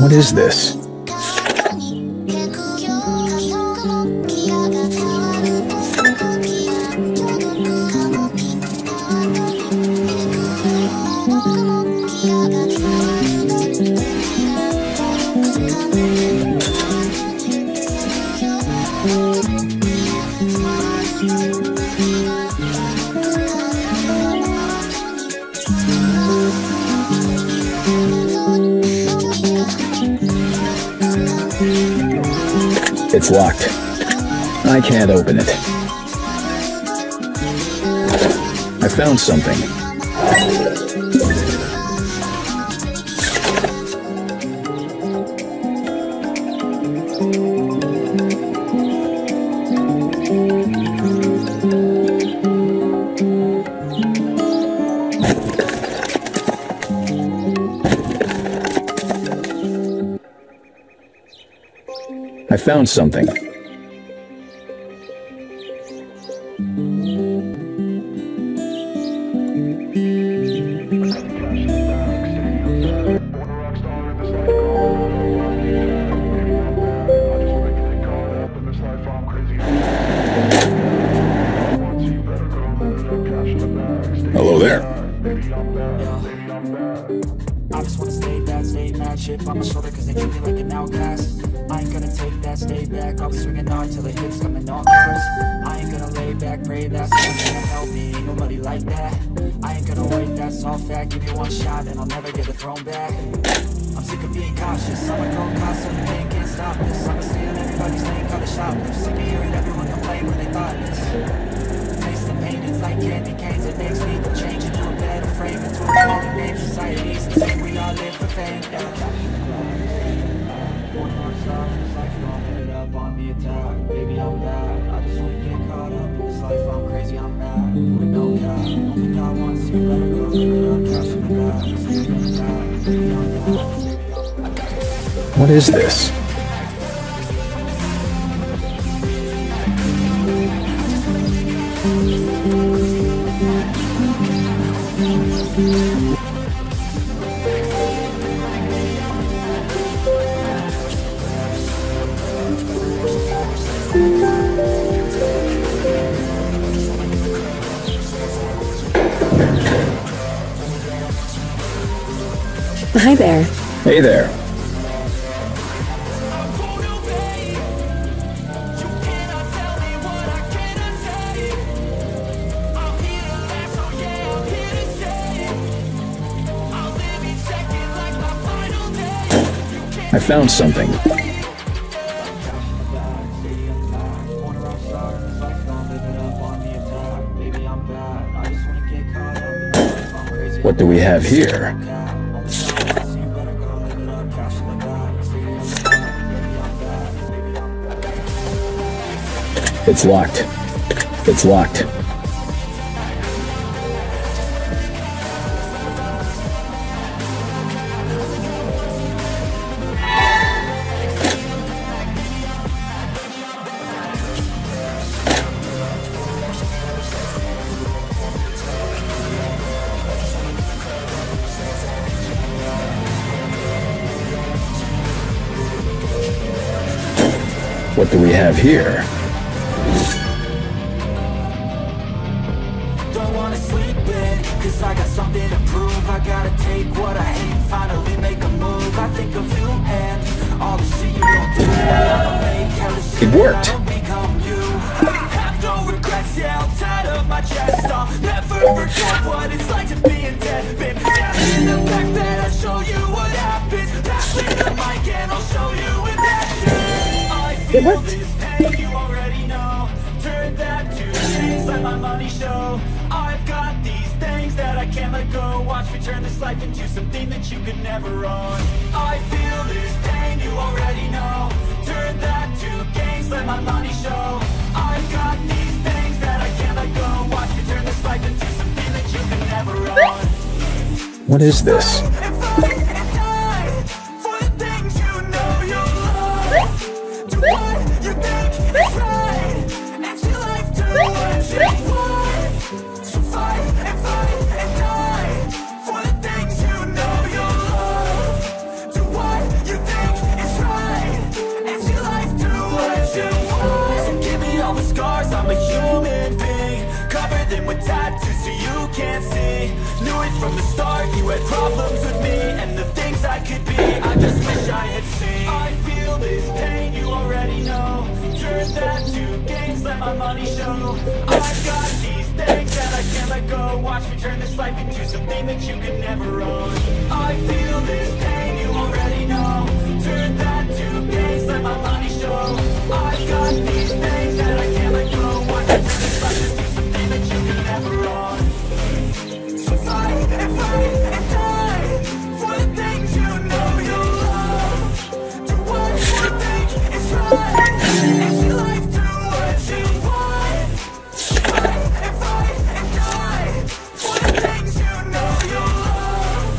What is this? It's locked. I can't open it. I found something. I found something. Hello there. I just wanna stay bad, stay mad shit on my shoulder, cause they treat me like an outcast. I ain't gonna take that, stay back, I'll be swinging on till it hits coming off first. I ain't gonna lay back, pray that someone's gonna help me, ain't nobody like that. I ain't gonna wait, that's all fact, give me one shot and I'll never get the throne back. I'm sick of being cautious, I'm a cold cost, so the game can't stop this. I'm a steal, everybody's saying call the shop, I'm sick of hearing everyone complain when they thought this. Taste the pain, it's like candy canes, it makes me go change into a better frame, into a lonely name, society's the same, we all live for fame, yeah. Baby, I'm bad. I just wanna get caught up in this life. I'm crazy, I'm mad. With no cap. What is this? Hi there. Hey there. I found something. What do we have here? It's locked. It's locked. What do we have here? It worked. It worked. Turn this life into something that you could never own. I feel this pain, you already know. Turn that to gains, let my money show. I've got these things that I can't let go. Watch me turn this life into something that you could never own. What is this? From the start, you had problems with me and the things I could be. I just wish I had seen. I feel this pain, you already know. Turn that to gains, let my money show. I've got these things that I can't let go. Watch me turn this life into something that you could never own. I feel this pain, you already know. Turn that to gains, let my money show. I've got these things that I can't let go. Watch me turn this life into something that you could never own. And fight and die for the things you know you'll love. Do what you think is right. It's your life, do what you want. Fight and fight and die for the things you know you'll love.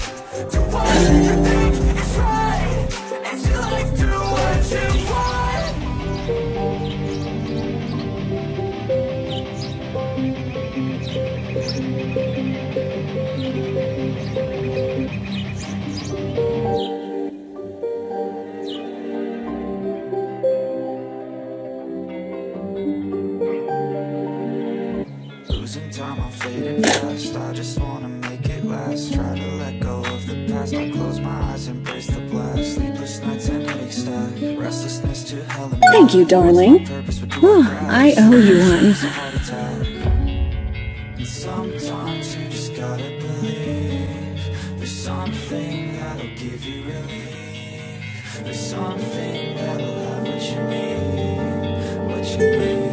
Do what you think is right. It's your life, do what you want. Losing time, I'm fading fast. I just wanna make it last. Try to let go of the past. I close my eyes, embrace the blast. Sleepless nights and headache stack. Restlessness to hell and back. Thank you, darling. Oh, I owe you one. Sometimes you just gotta believe there's something that'll give you relief. There's something that'll have what you need. What you need.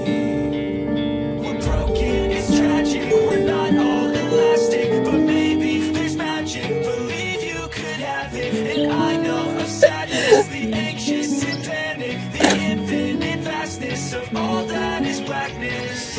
We're broken, it's tragic. We're not all elastic, but maybe there's magic. Believe you could have it. And I know of sadness, the anxious and panic, the infinite vastness of all that is blackness.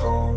home.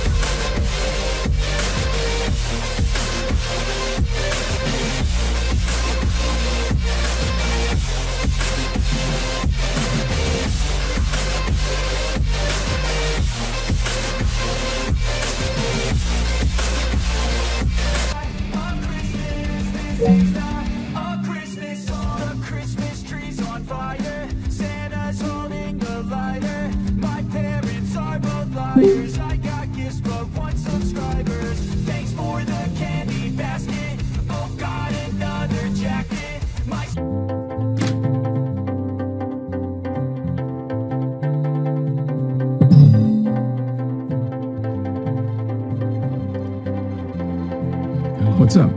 What's up?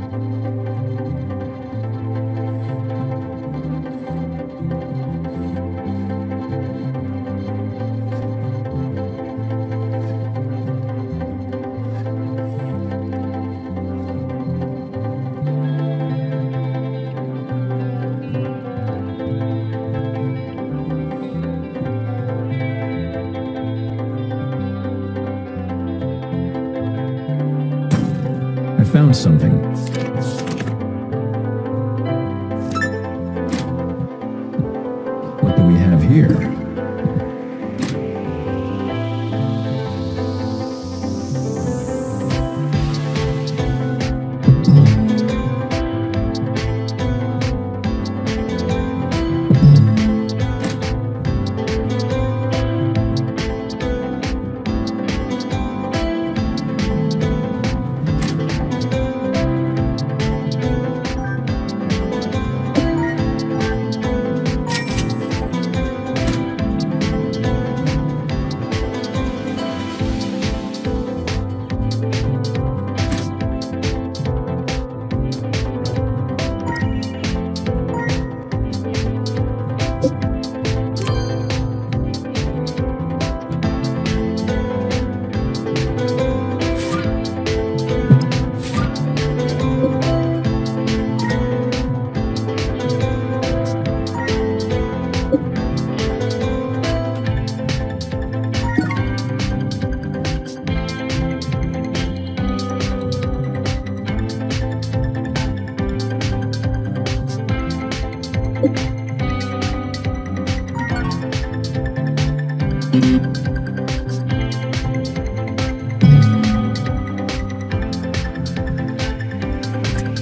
I found something. What do we have here?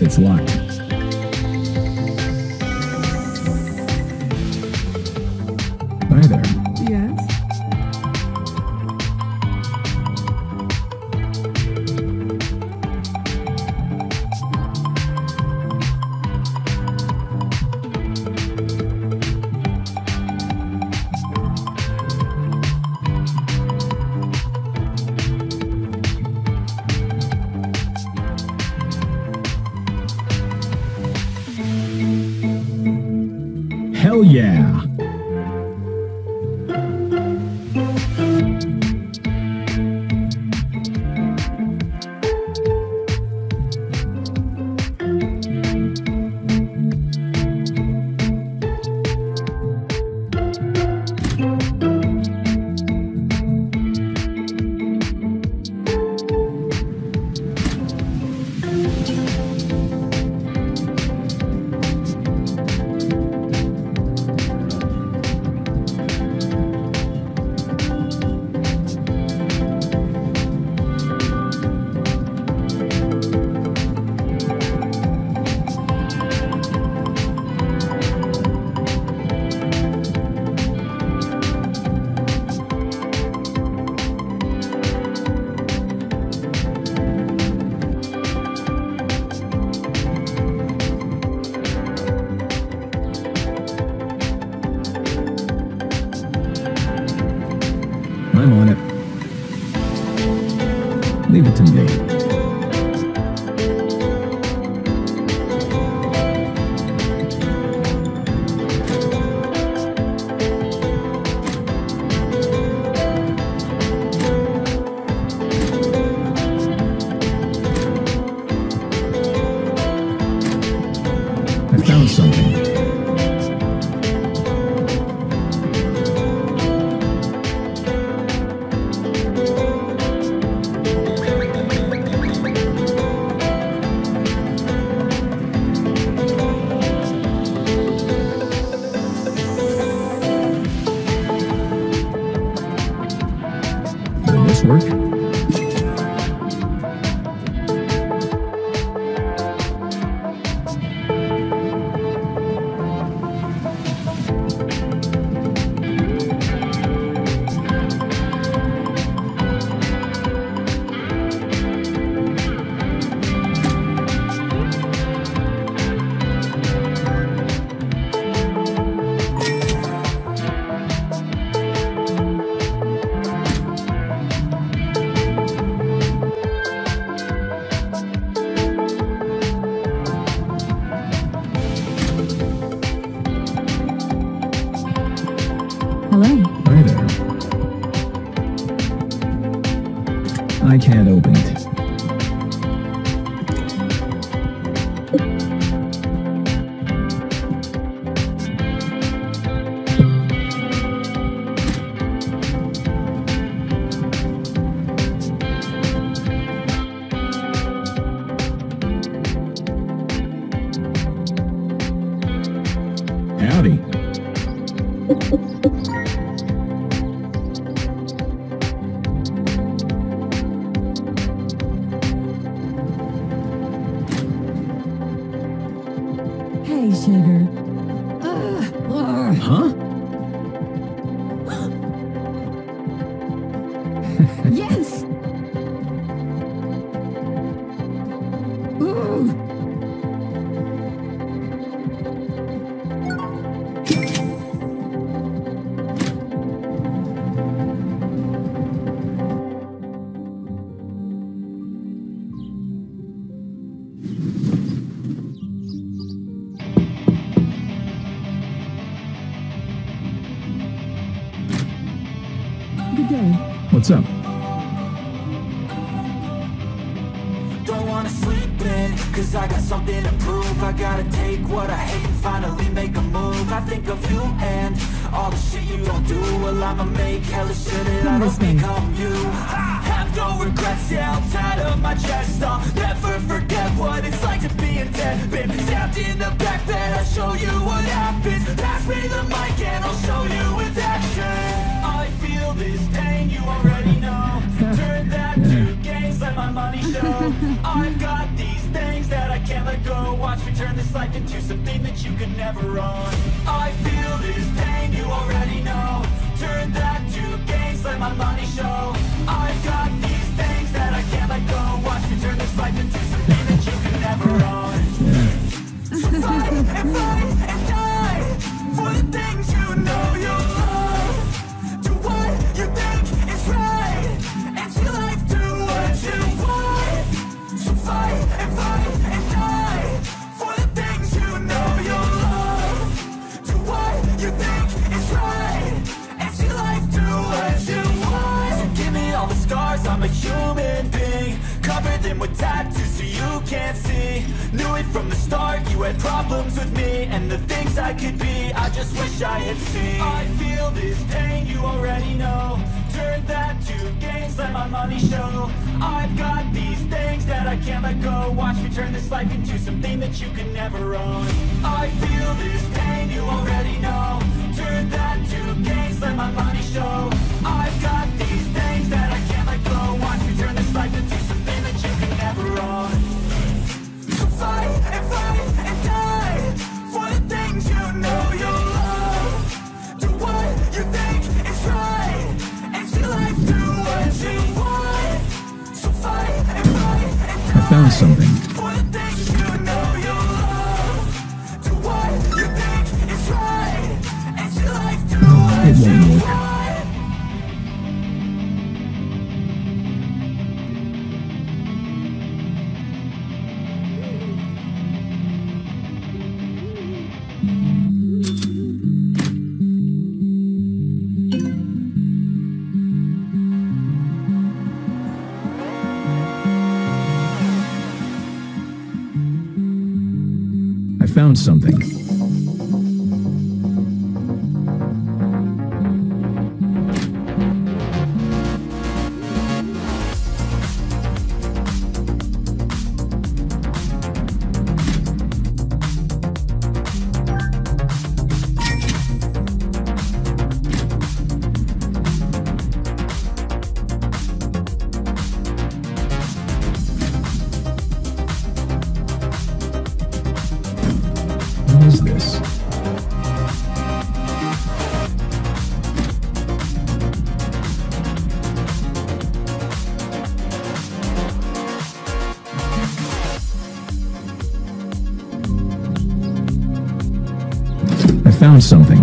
It's locked. Hi there. Yes. Hell yeah! I'm on it. Leave it to me. What's up? Don't wanna sleep in, cause I got something to prove. I gotta take what I hate and finally make a move. I think of you and all the shit you don't do. Well, I'ma make hella shit that I don't become you. I have no regrets, yeah, I'm tired of my chest. I'll never forget what it's like to be in debt. Been stabbed in the back bed, I'll show you what happens. Pass me the mic and I'll show you with action. I feel this pain, you already know. Turn that to gains, let my money show. I've got these things that I can't let go. Watch me turn this life into something that you could never own. I feel this pain, you already know. Turn that to gains, let my money show. I've got these things that I can't let go. Watch me turn this life into something that you could never own. So fight and fight and die for the things you know you love. You think it's right, it's your life, do what you want. So fight and fight and die for the things you know you'll love. Do what you think is right, it's your life, do what you want. So give me all the scars, I'm a human being. Covered them with tattoos so you can't see. Knew it from the start, you had problems with me and the things I could be, I just wish I had seen. I feel this pain, you already know. Turn that to gains, let my money show. I've got these things that I can't let go. Watch me turn this life into something that you can never own. I feel this pain, you already know. Turn that to gains, let my money show. I've got these things that I can't let go. Watch me turn this life into something wrong. So fight and fight and die for the things you know you'll love. Do what you think is right, and see life do what you want. So fight and fight and die. I found something for the things you know you'll love. Do what you think is right, and see life do what you want. found something. Found something.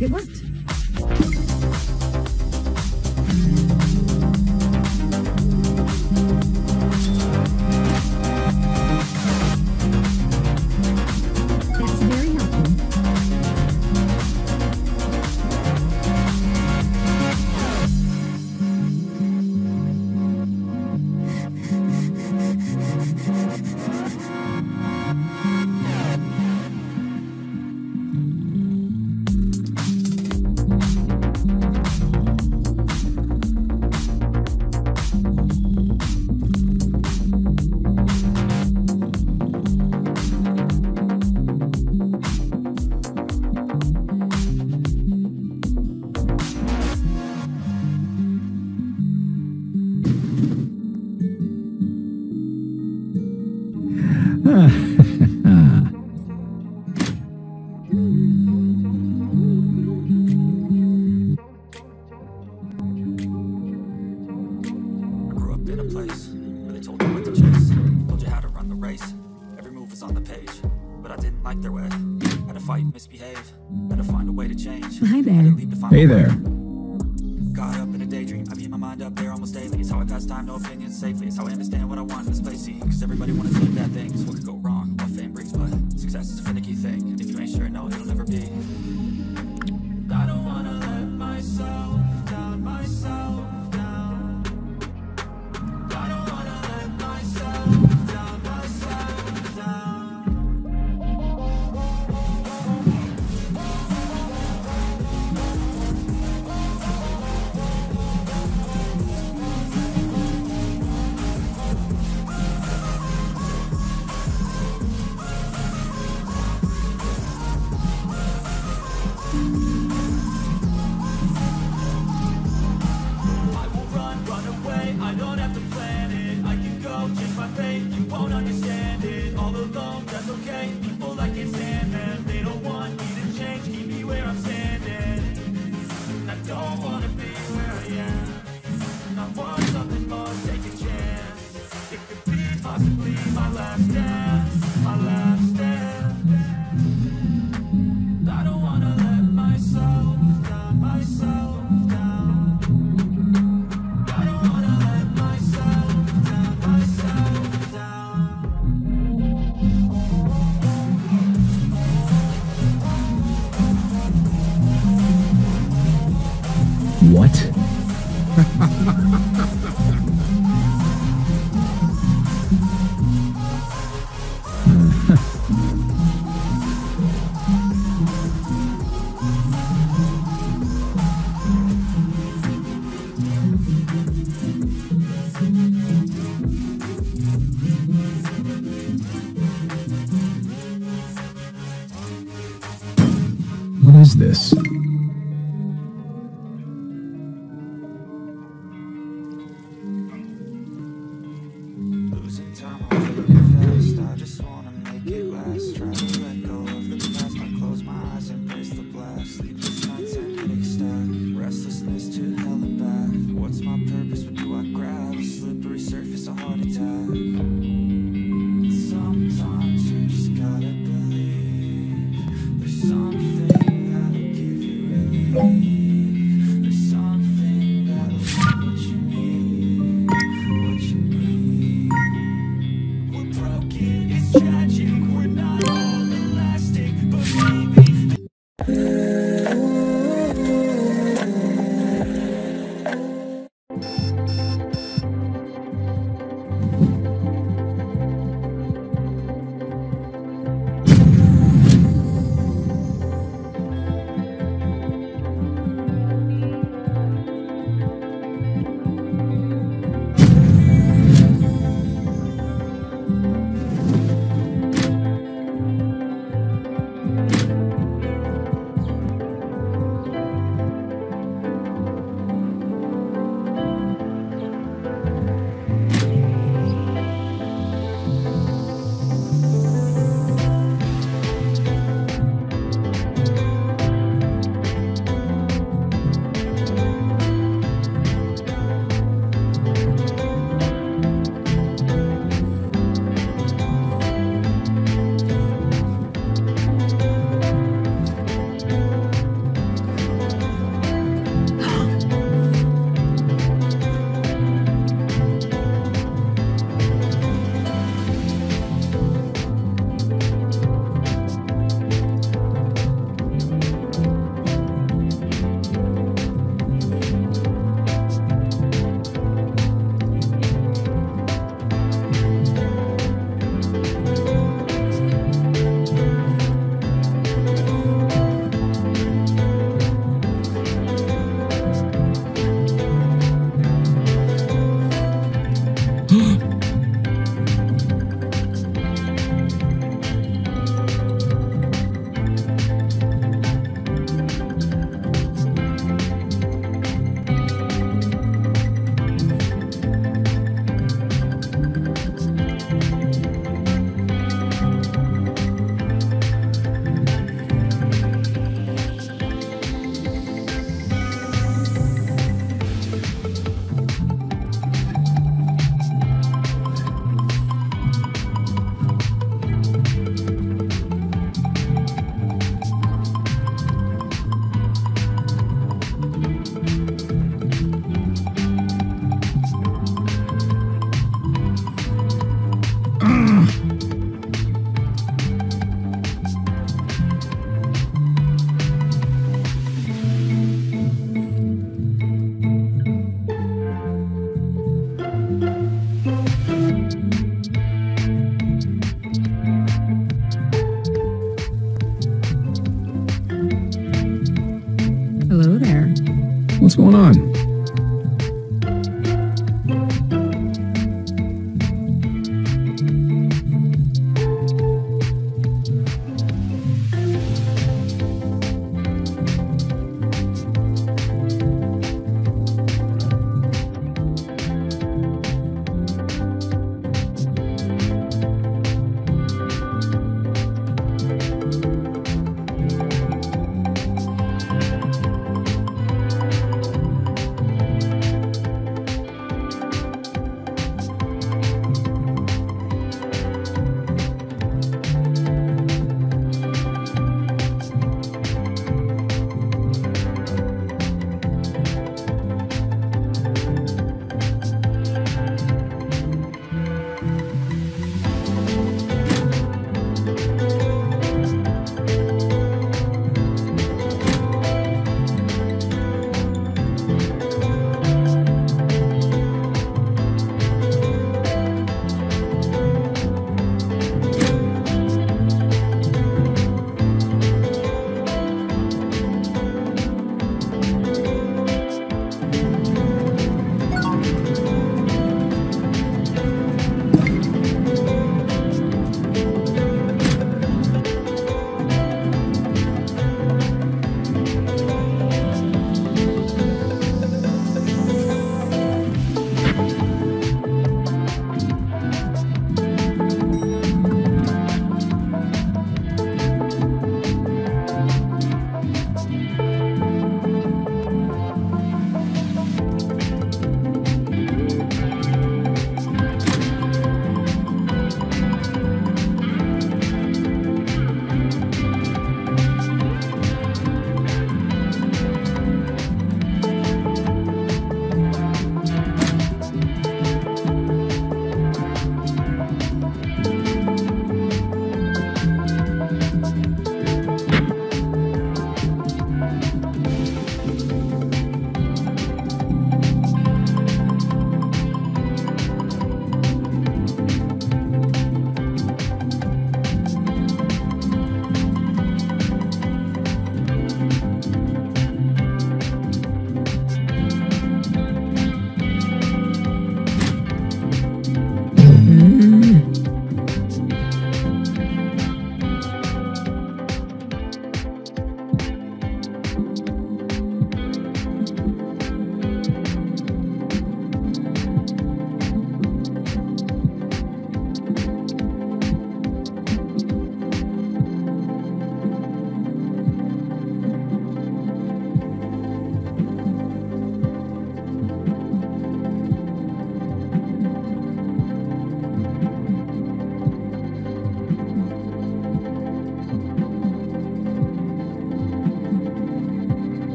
It worked. Hey there. Got up in a daydream. I beat my mind up there almost daily. It's how I pass time, no opinions safely. It's how I understand what I want in this place. Because everybody wants to live bad things. What could go wrong? What fame brings, but success is a finicky thing. And if you ain't sure, no, it'll never be. I don't want to let myself down, myself down. I don't want to let myself down, myself down. What is this? Thank you.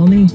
Follow me.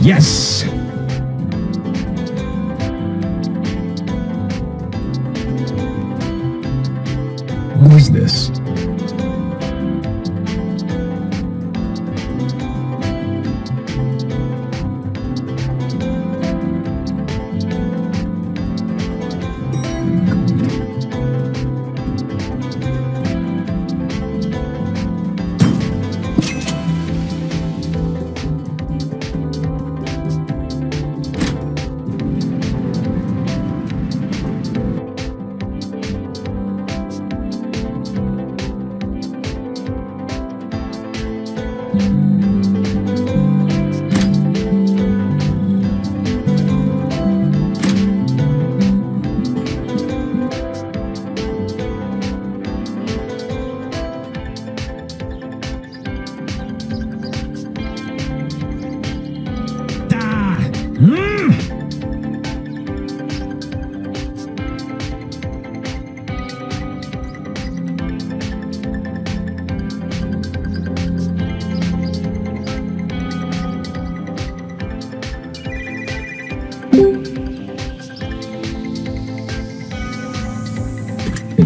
Yes! What is this?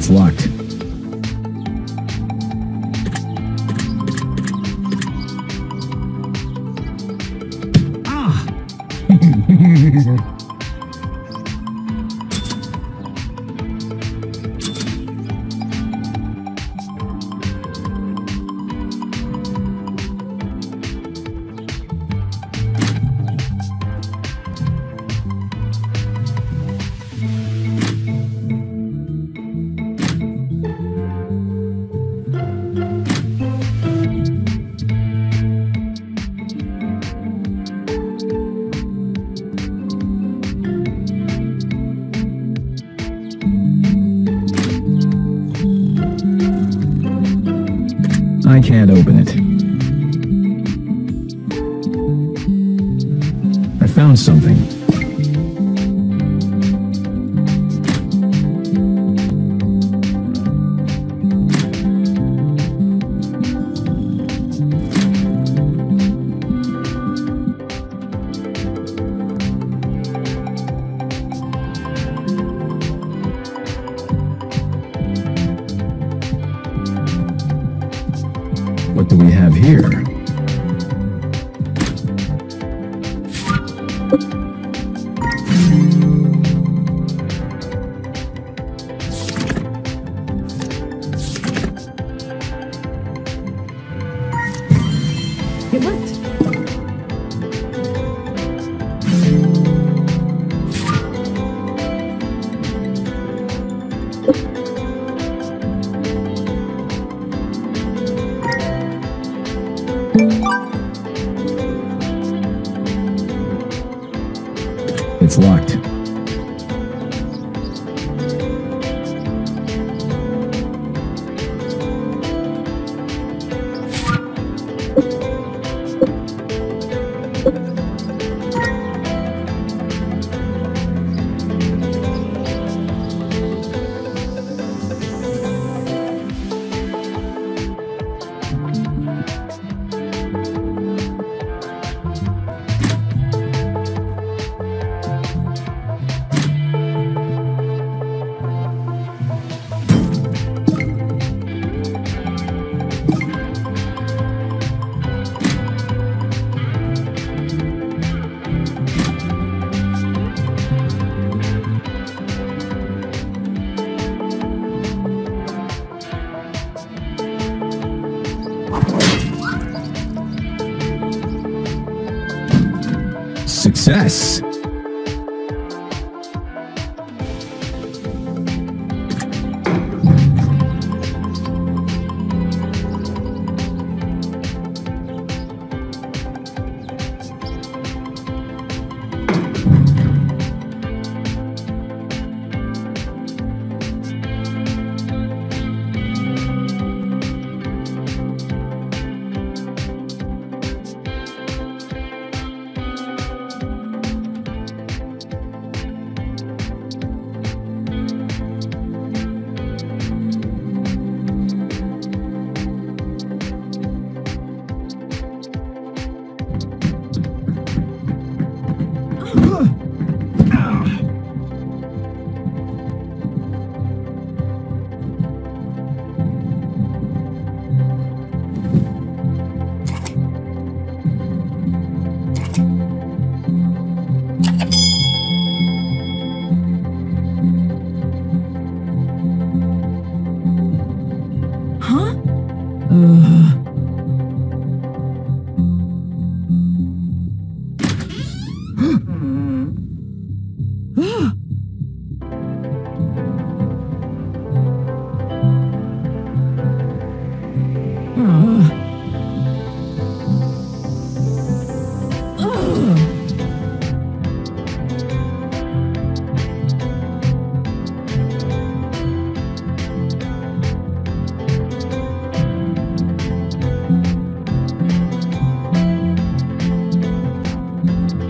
It's locked. Ah! I can't open it. I found something. What do we have here? It worked. It's locked. Success! Uh...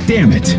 Damn it!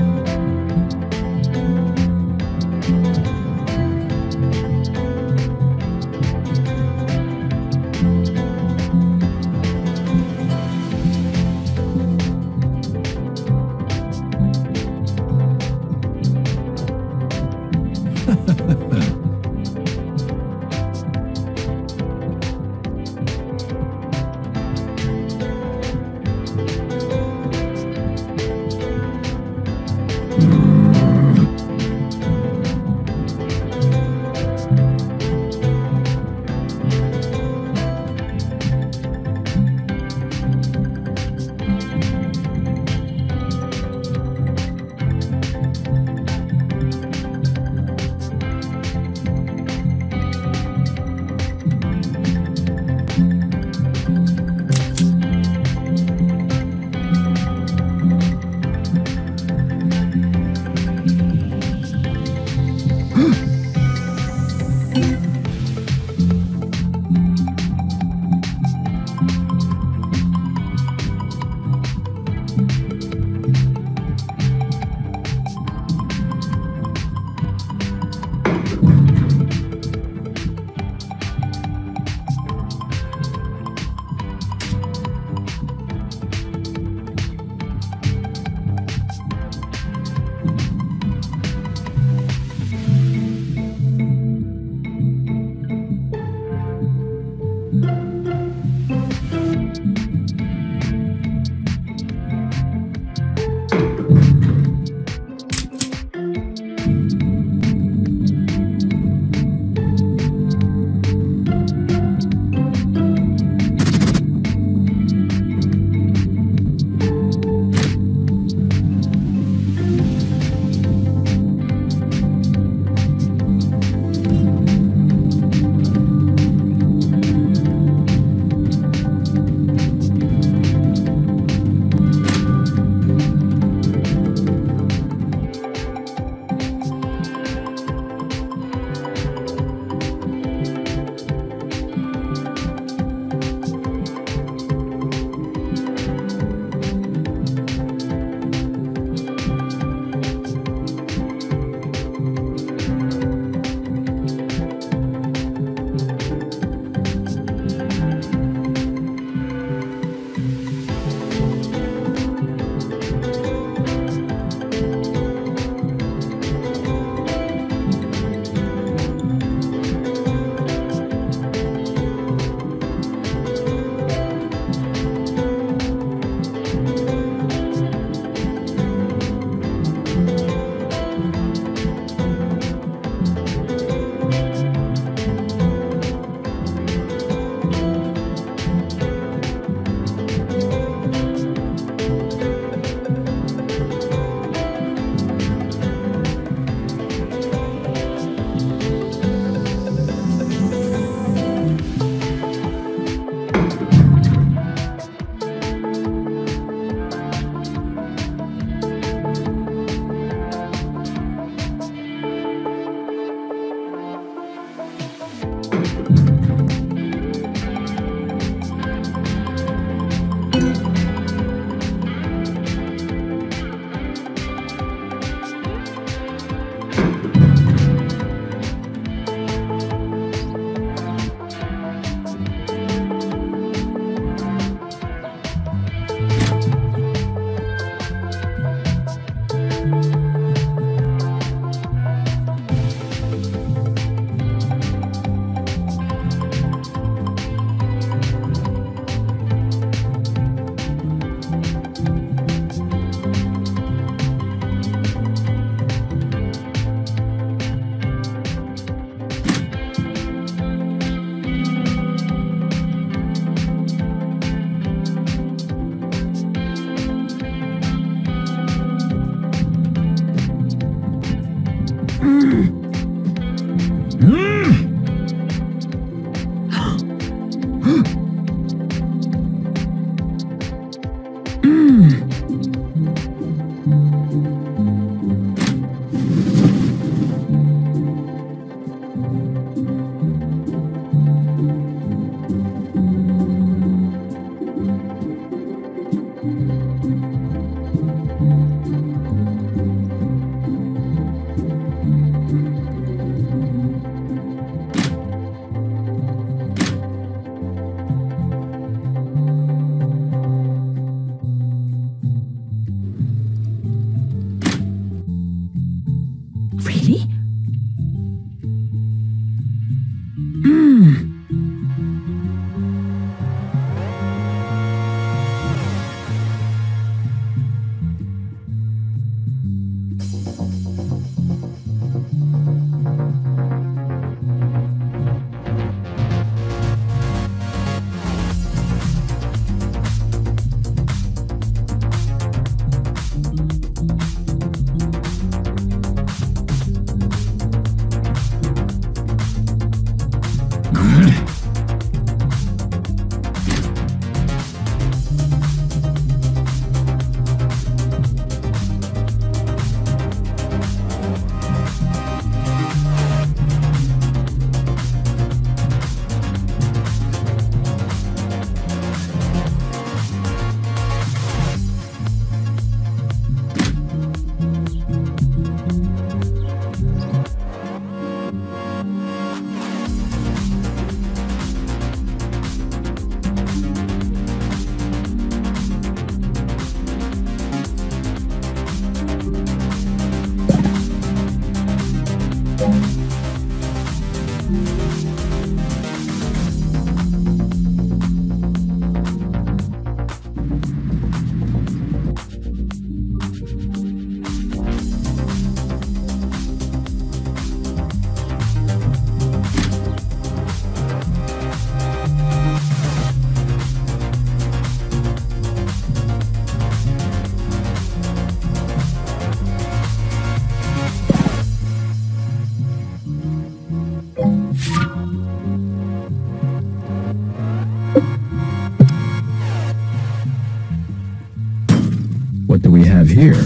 Here. I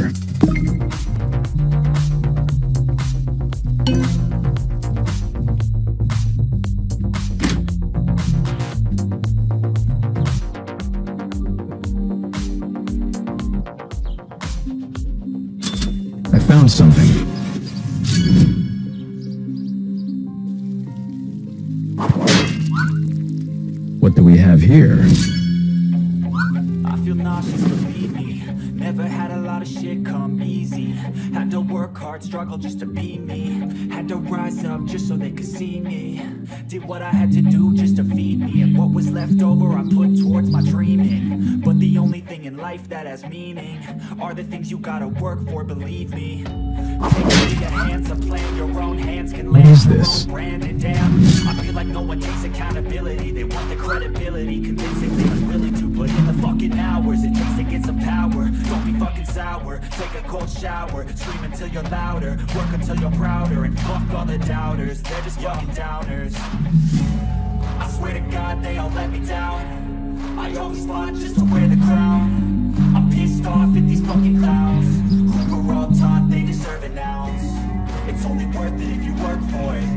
found something. What do we have here? I feel nauseous, believe me. Never had a lot of shit come easy. Had to work hard, struggle just to be me. Had to rise up just so they could see me. Did what I had to do just to feed me. And what was left over I put towards my dreaming. But the only thing in life that has meaning are the things you gotta work for, believe me. Take your hands, a plan your own hands can land. What is this? Branded down. I feel like no one takes accountability. They want the credibility, convincingly unwilling to put in the fucking hours it takes to get some power. Don't be fucking sour, take a cold shower. Scream until you're louder, work until you're prouder. And fuck all the doubters, they're just fucking downers. I swear to God they all let me down. I always fought just to wear the crown. I'm pissed off at these fucking clowns. We're all taught they deserve an ounce. It's only worth it if you work for it.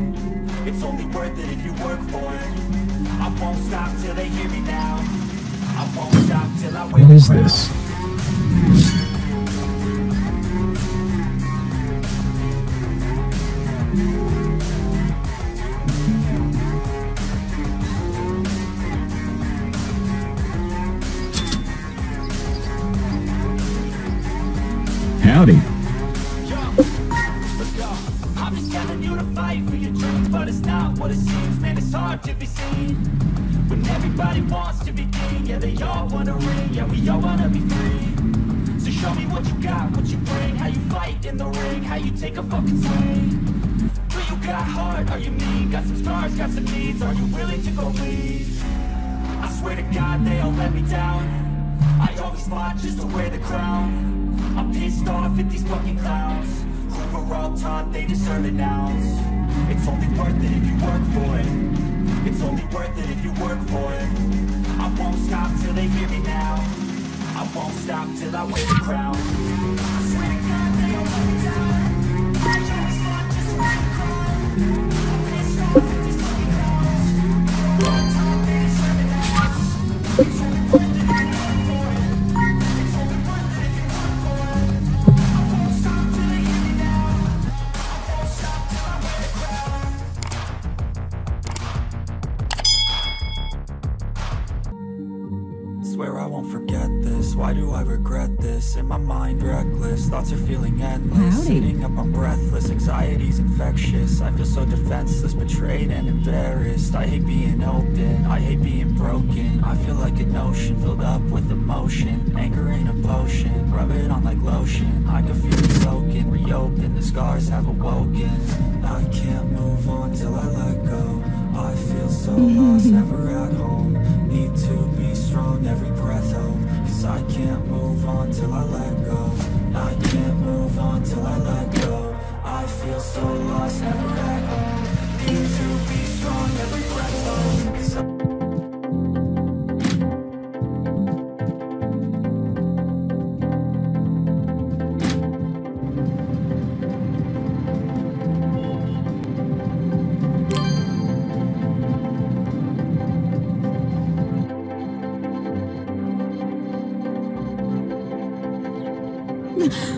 It's only worth it if you work for it. I won't stop till they hear me now. I won't stop till I win. What is this? Howdy. Yo, let's go. I'm just telling you to fight for your dreams, but it's not what it seems, man, it's hard to be seen. When everybody wants to be king, yeah, they all want to ring, yeah, we all want to be free. So show me what you got, what you bring, how you fight in the ring, how you take a fucking swing. Do you got heart, are you mean, got some scars, got some needs, are you willing to go lead? I swear to God they all let me down. I always fought just to wear the crown. I'm pissed off at these fucking clowns. Who were all taught they deserve an ounce. It's only worth it if you work for it. It's only worth it if you work for it. I won't stop till they hear me now. I won't stop till I win the crowd. I swear to God, they don't let me down. I always thought just one call. I'm pissed off with these fucking clowns. Long time they deserve it now. It's only one that I can afford. It's only one that I can run for. I won't stop till they hear me now. I won't stop till I win the crowd. Swear I won't forget this. Why do I regret this? In my mind reckless, thoughts are feeling endless. Howdy. Sitting up, I'm breathless, anxiety's infectious. I feel so defenseless, betrayed and embarrassed. I hate being open, I hate being broken. I feel like an ocean, filled up with emotion. Anger ain't a potion, rub it on like lotion. I can feel it soaking, reopen, the scars have awoken. I can't move on till I let go. I feel so lost, never at home. Need to be strong, every breath home. Cause I can't move on till I let go. I can't move on till I let go. I feel so lost, never at home. Need to be strong, every breath home. Cause I yes!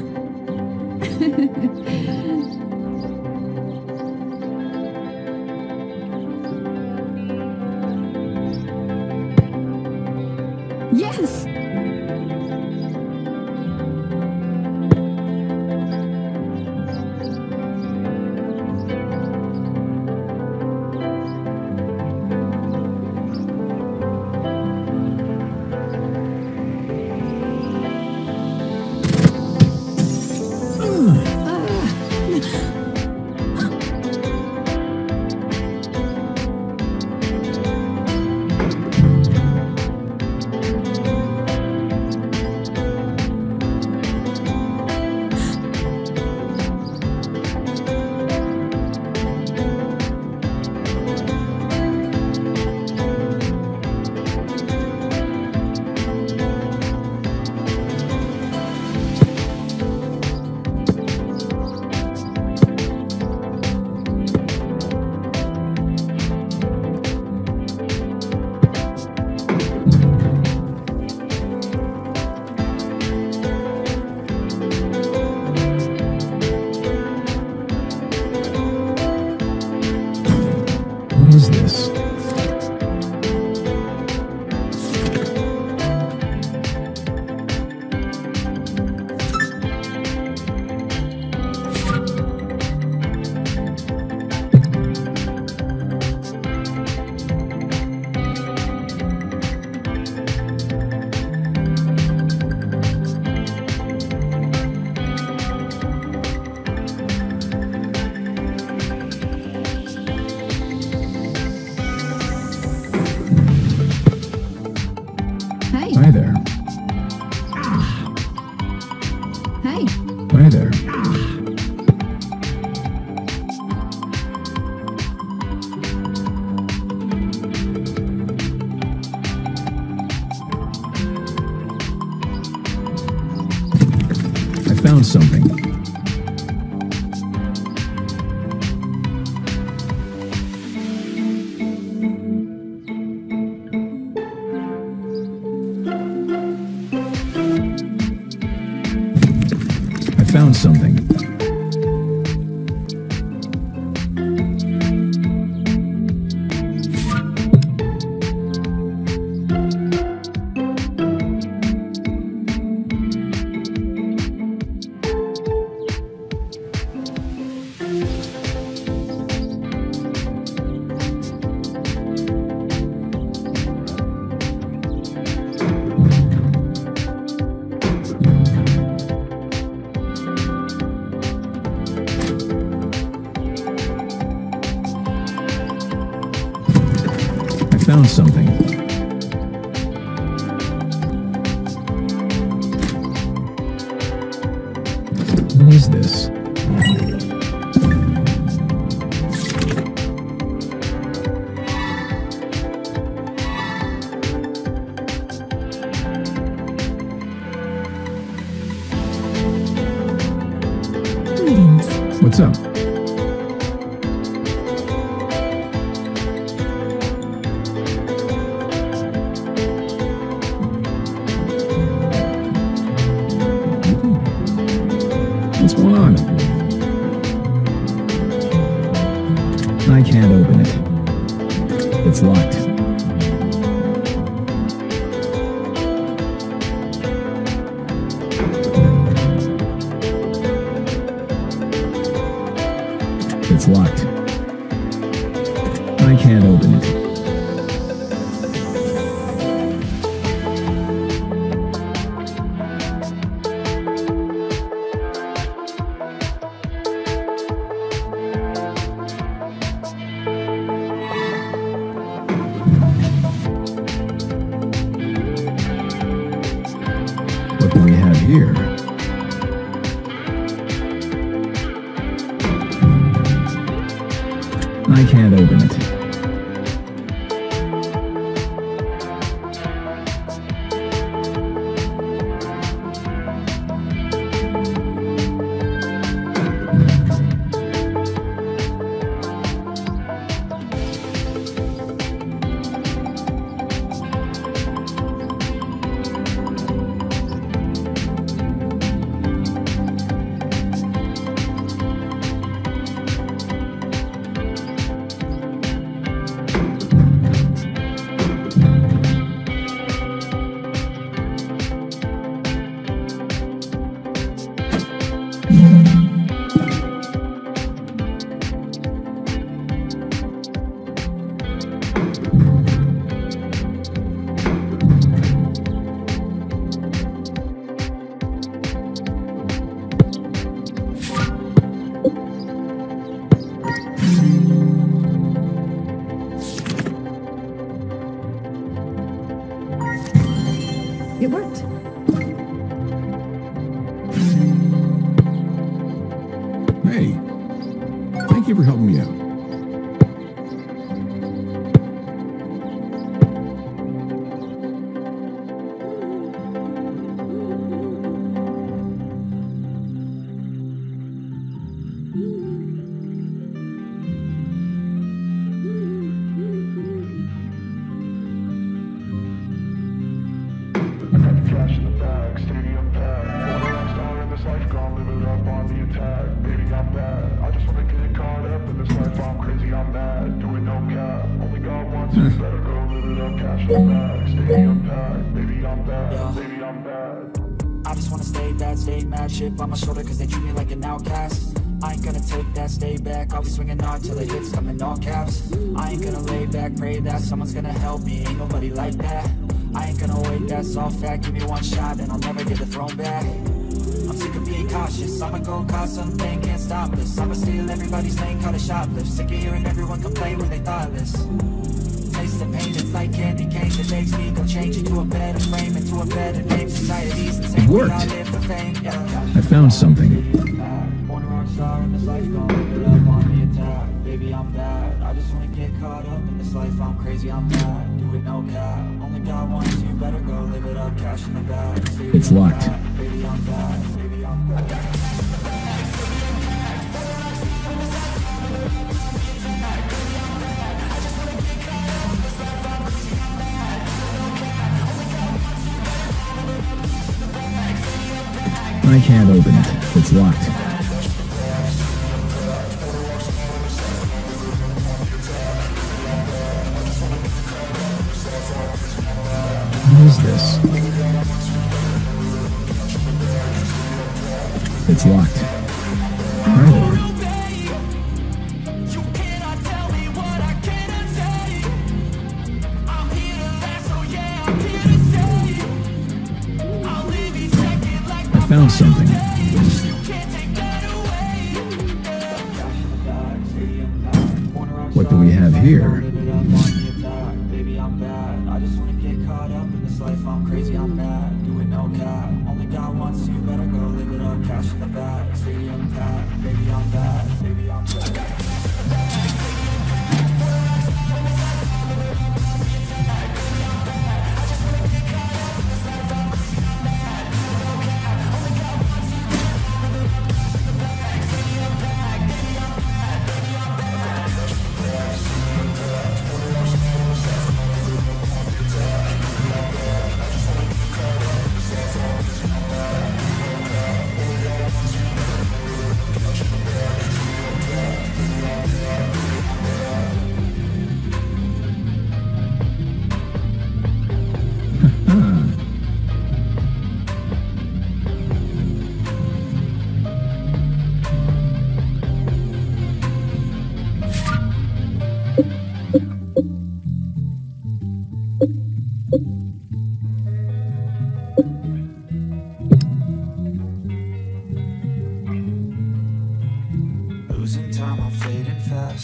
Something. Found something. What is this? What's up? What's going on? I can't open it. It's locked. It's locked. I can't open it. What do we have here? I can't open it. It worked. Hey, thank you for helping me out. I just wanna stay bad, stay mad, shit on my shoulder cause they treat me like an outcast. I ain't gonna take that, stay back, I'll be swinging hard till it hits, I'm in all caps. I ain't gonna lay back, pray that someone's gonna help me, ain't nobody like that. I ain't gonna wait, that's all fact, give me one shot and I'll never get the throne back. I'm sick of being cautious, I'ma go cause something, can't stop this. I'ma steal everybody's lane, call it shoplift, sick of hearing everyone complain when they thoughtless. The pain it's like candy cane that makes me go change into a better frame, into a better name. Society's the same. It worked. I, live for fame. Yeah. I found something. One rock star in this life, gonna live it up on the attack. Baby, I'm bad. I just wanna get caught up in this life. I'm crazy, I'm bad. Do it no cap. Only God wants you, better go live it up. Cash in the bag. It's locked. Baby, I'm bad. Baby, I'm bad. I can't open it. It's locked. What is this? It's locked. You cannot tell me what I cannot say. I'm here to last, so yeah, I'm here to found something. What do we have here? Baby, I'm bad. I just want to get caught up in this life. I'm crazy, I'm bad. Do it no cap. Only God wants you, better go live it up. Cash in the bag. Baby, I'm bad. Baby, I'm bad. Baby, I'm bad.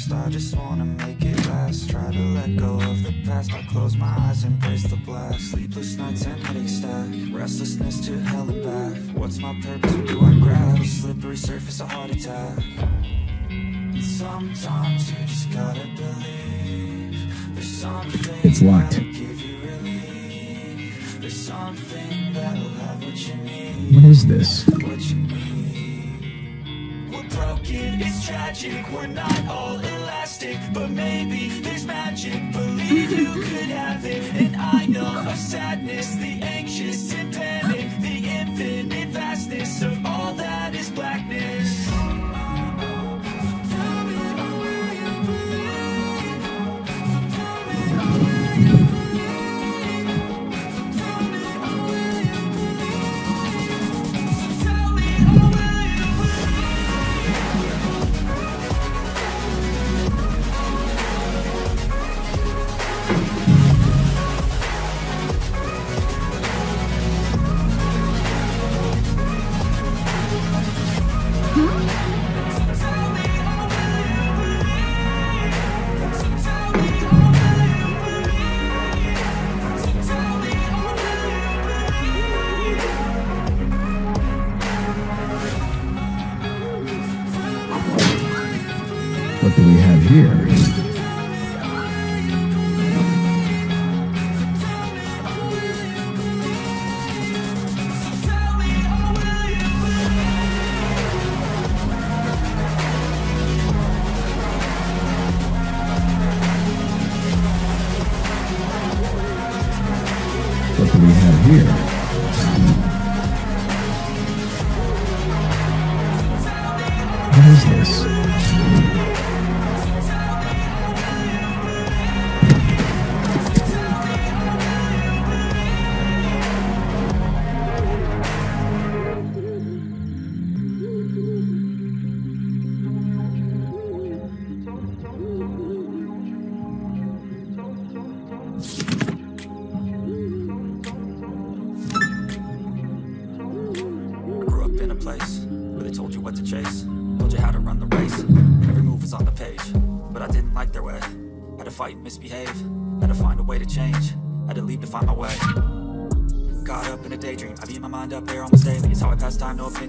past, I just wanna make it last. Try to let go of the past, I close my eyes, embrace the blast. Sleepless nights and headache stack, restlessness to hell and back. What's my purpose, what do I grab? A slippery surface, a heart attack. And sometimes you just gotta believe there's something. It's locked. There's something that'll have what you need. What is this? What you need. We're broken, it's tragic. We're not all elastic, but maybe there's magic. Believe you could have it. And I know of sadness, the anxious and panic, the infinite vastness of all that is blackness.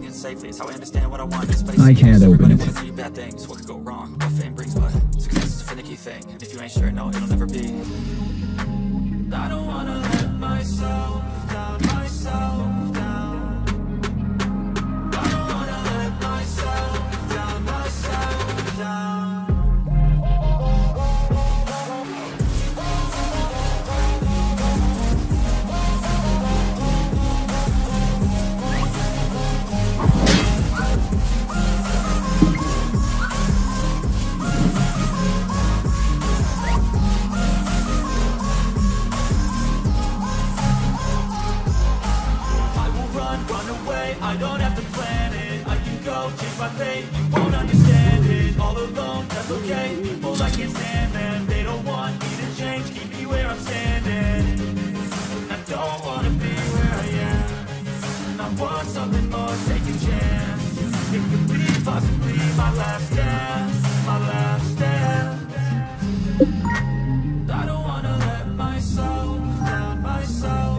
Safely, it's how I understand what I want. This place I can't open it. Everybody bad things. What could go wrong? What fame brings, but success is a finicky thing. And if you ain't sure, no, it'll never be. I don't wanna let myself down, myself down. I don't wanna let myself down, myself down. I don't have to plan it. I can go change my fate. You won't understand it. All alone, that's okay. People I can't stand them. They don't want me to change. Keep me where I'm standing. I don't want to be where I am. I want something more. Take a chance. It could be possibly my last dance. My last dance. I don't want to let myself down. Myself.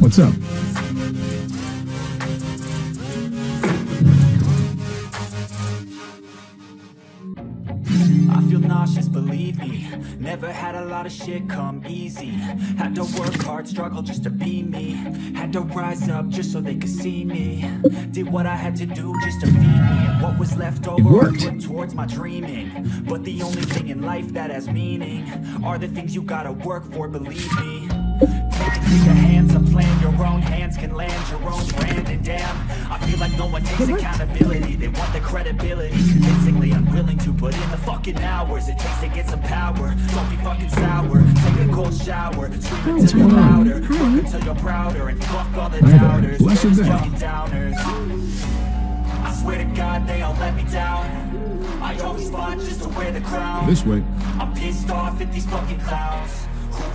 What's up? I feel nauseous, believe me. Never had a lot of shit come easy. Had to work hard, struggle just to be me. Had to rise up just so they could see me. Did what I had to do just to feed me. And what was left over I put towards my dreaming. But the only thing in life that has meaning are the things you gotta work for, believe me. Use your hands to plan. Your own hands can land your own brand. And damn, I feel like no one takes accountability. They want the credibility, convincingly unwilling to put in the fucking hours it takes to get some power. Don't be fucking sour. Take a cold shower. Sleep until you're louder. Work until you're prouder. And fuck all the doubters. Fucking downers. I swear to God they all let me down. I always fought just to wear the crown. This way. I'm pissed off at these fucking clowns. Who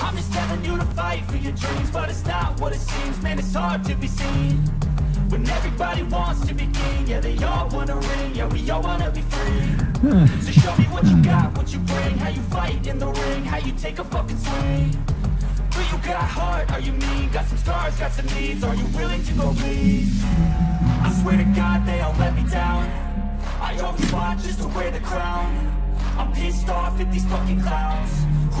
I'm just telling you to fight for your dreams, but it's not what it seems. Man, it's hard to be seen when everybody wants to be king. Yeah, they all wanna ring. Yeah, we all wanna be free. So show me what you got, what you bring, how you fight in the ring, how you take a fucking swing. Do you got heart? Are you mean? Got some scars, got some needs. Are you willing to go bleed? I swear to God they all let me down. I always fought just to wear the crown. I'm pissed off at these fucking clowns. Who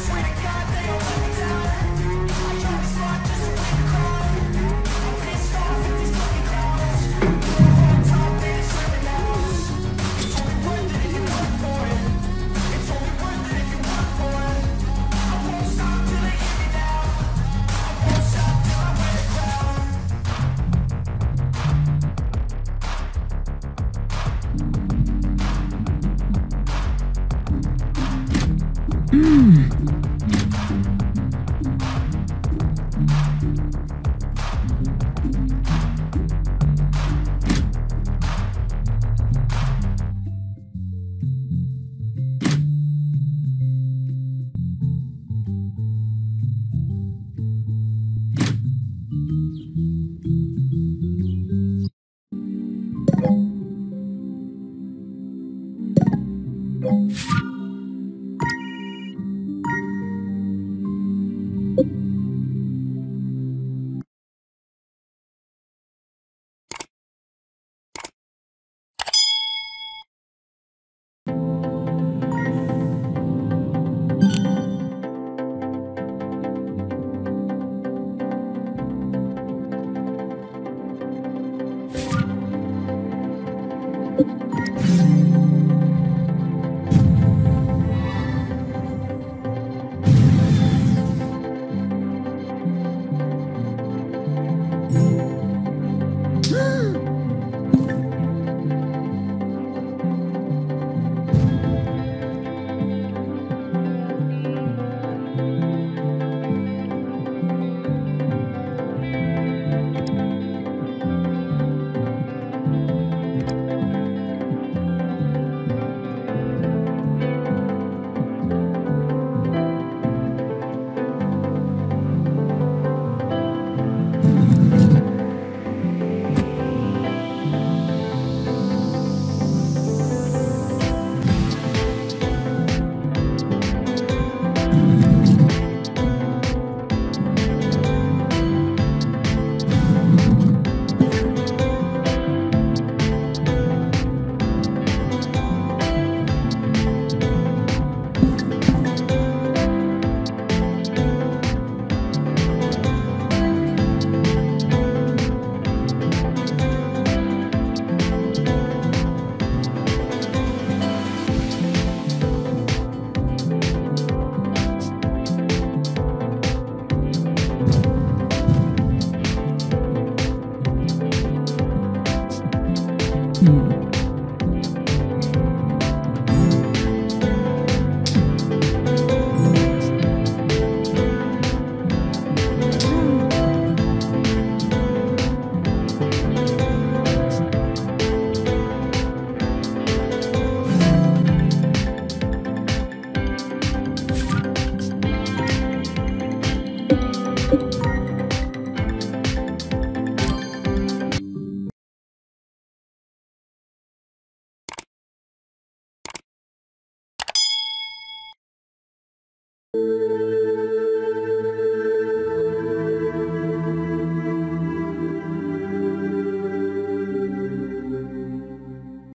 swear to God they all let me down. I always fought just to wear the crown. I'm pissed off at these fucking clowns. Who were all taught they deserve an ounce. It's only worth it if you work for it. It's only worth it if you work for it. I won't stop till they hear me.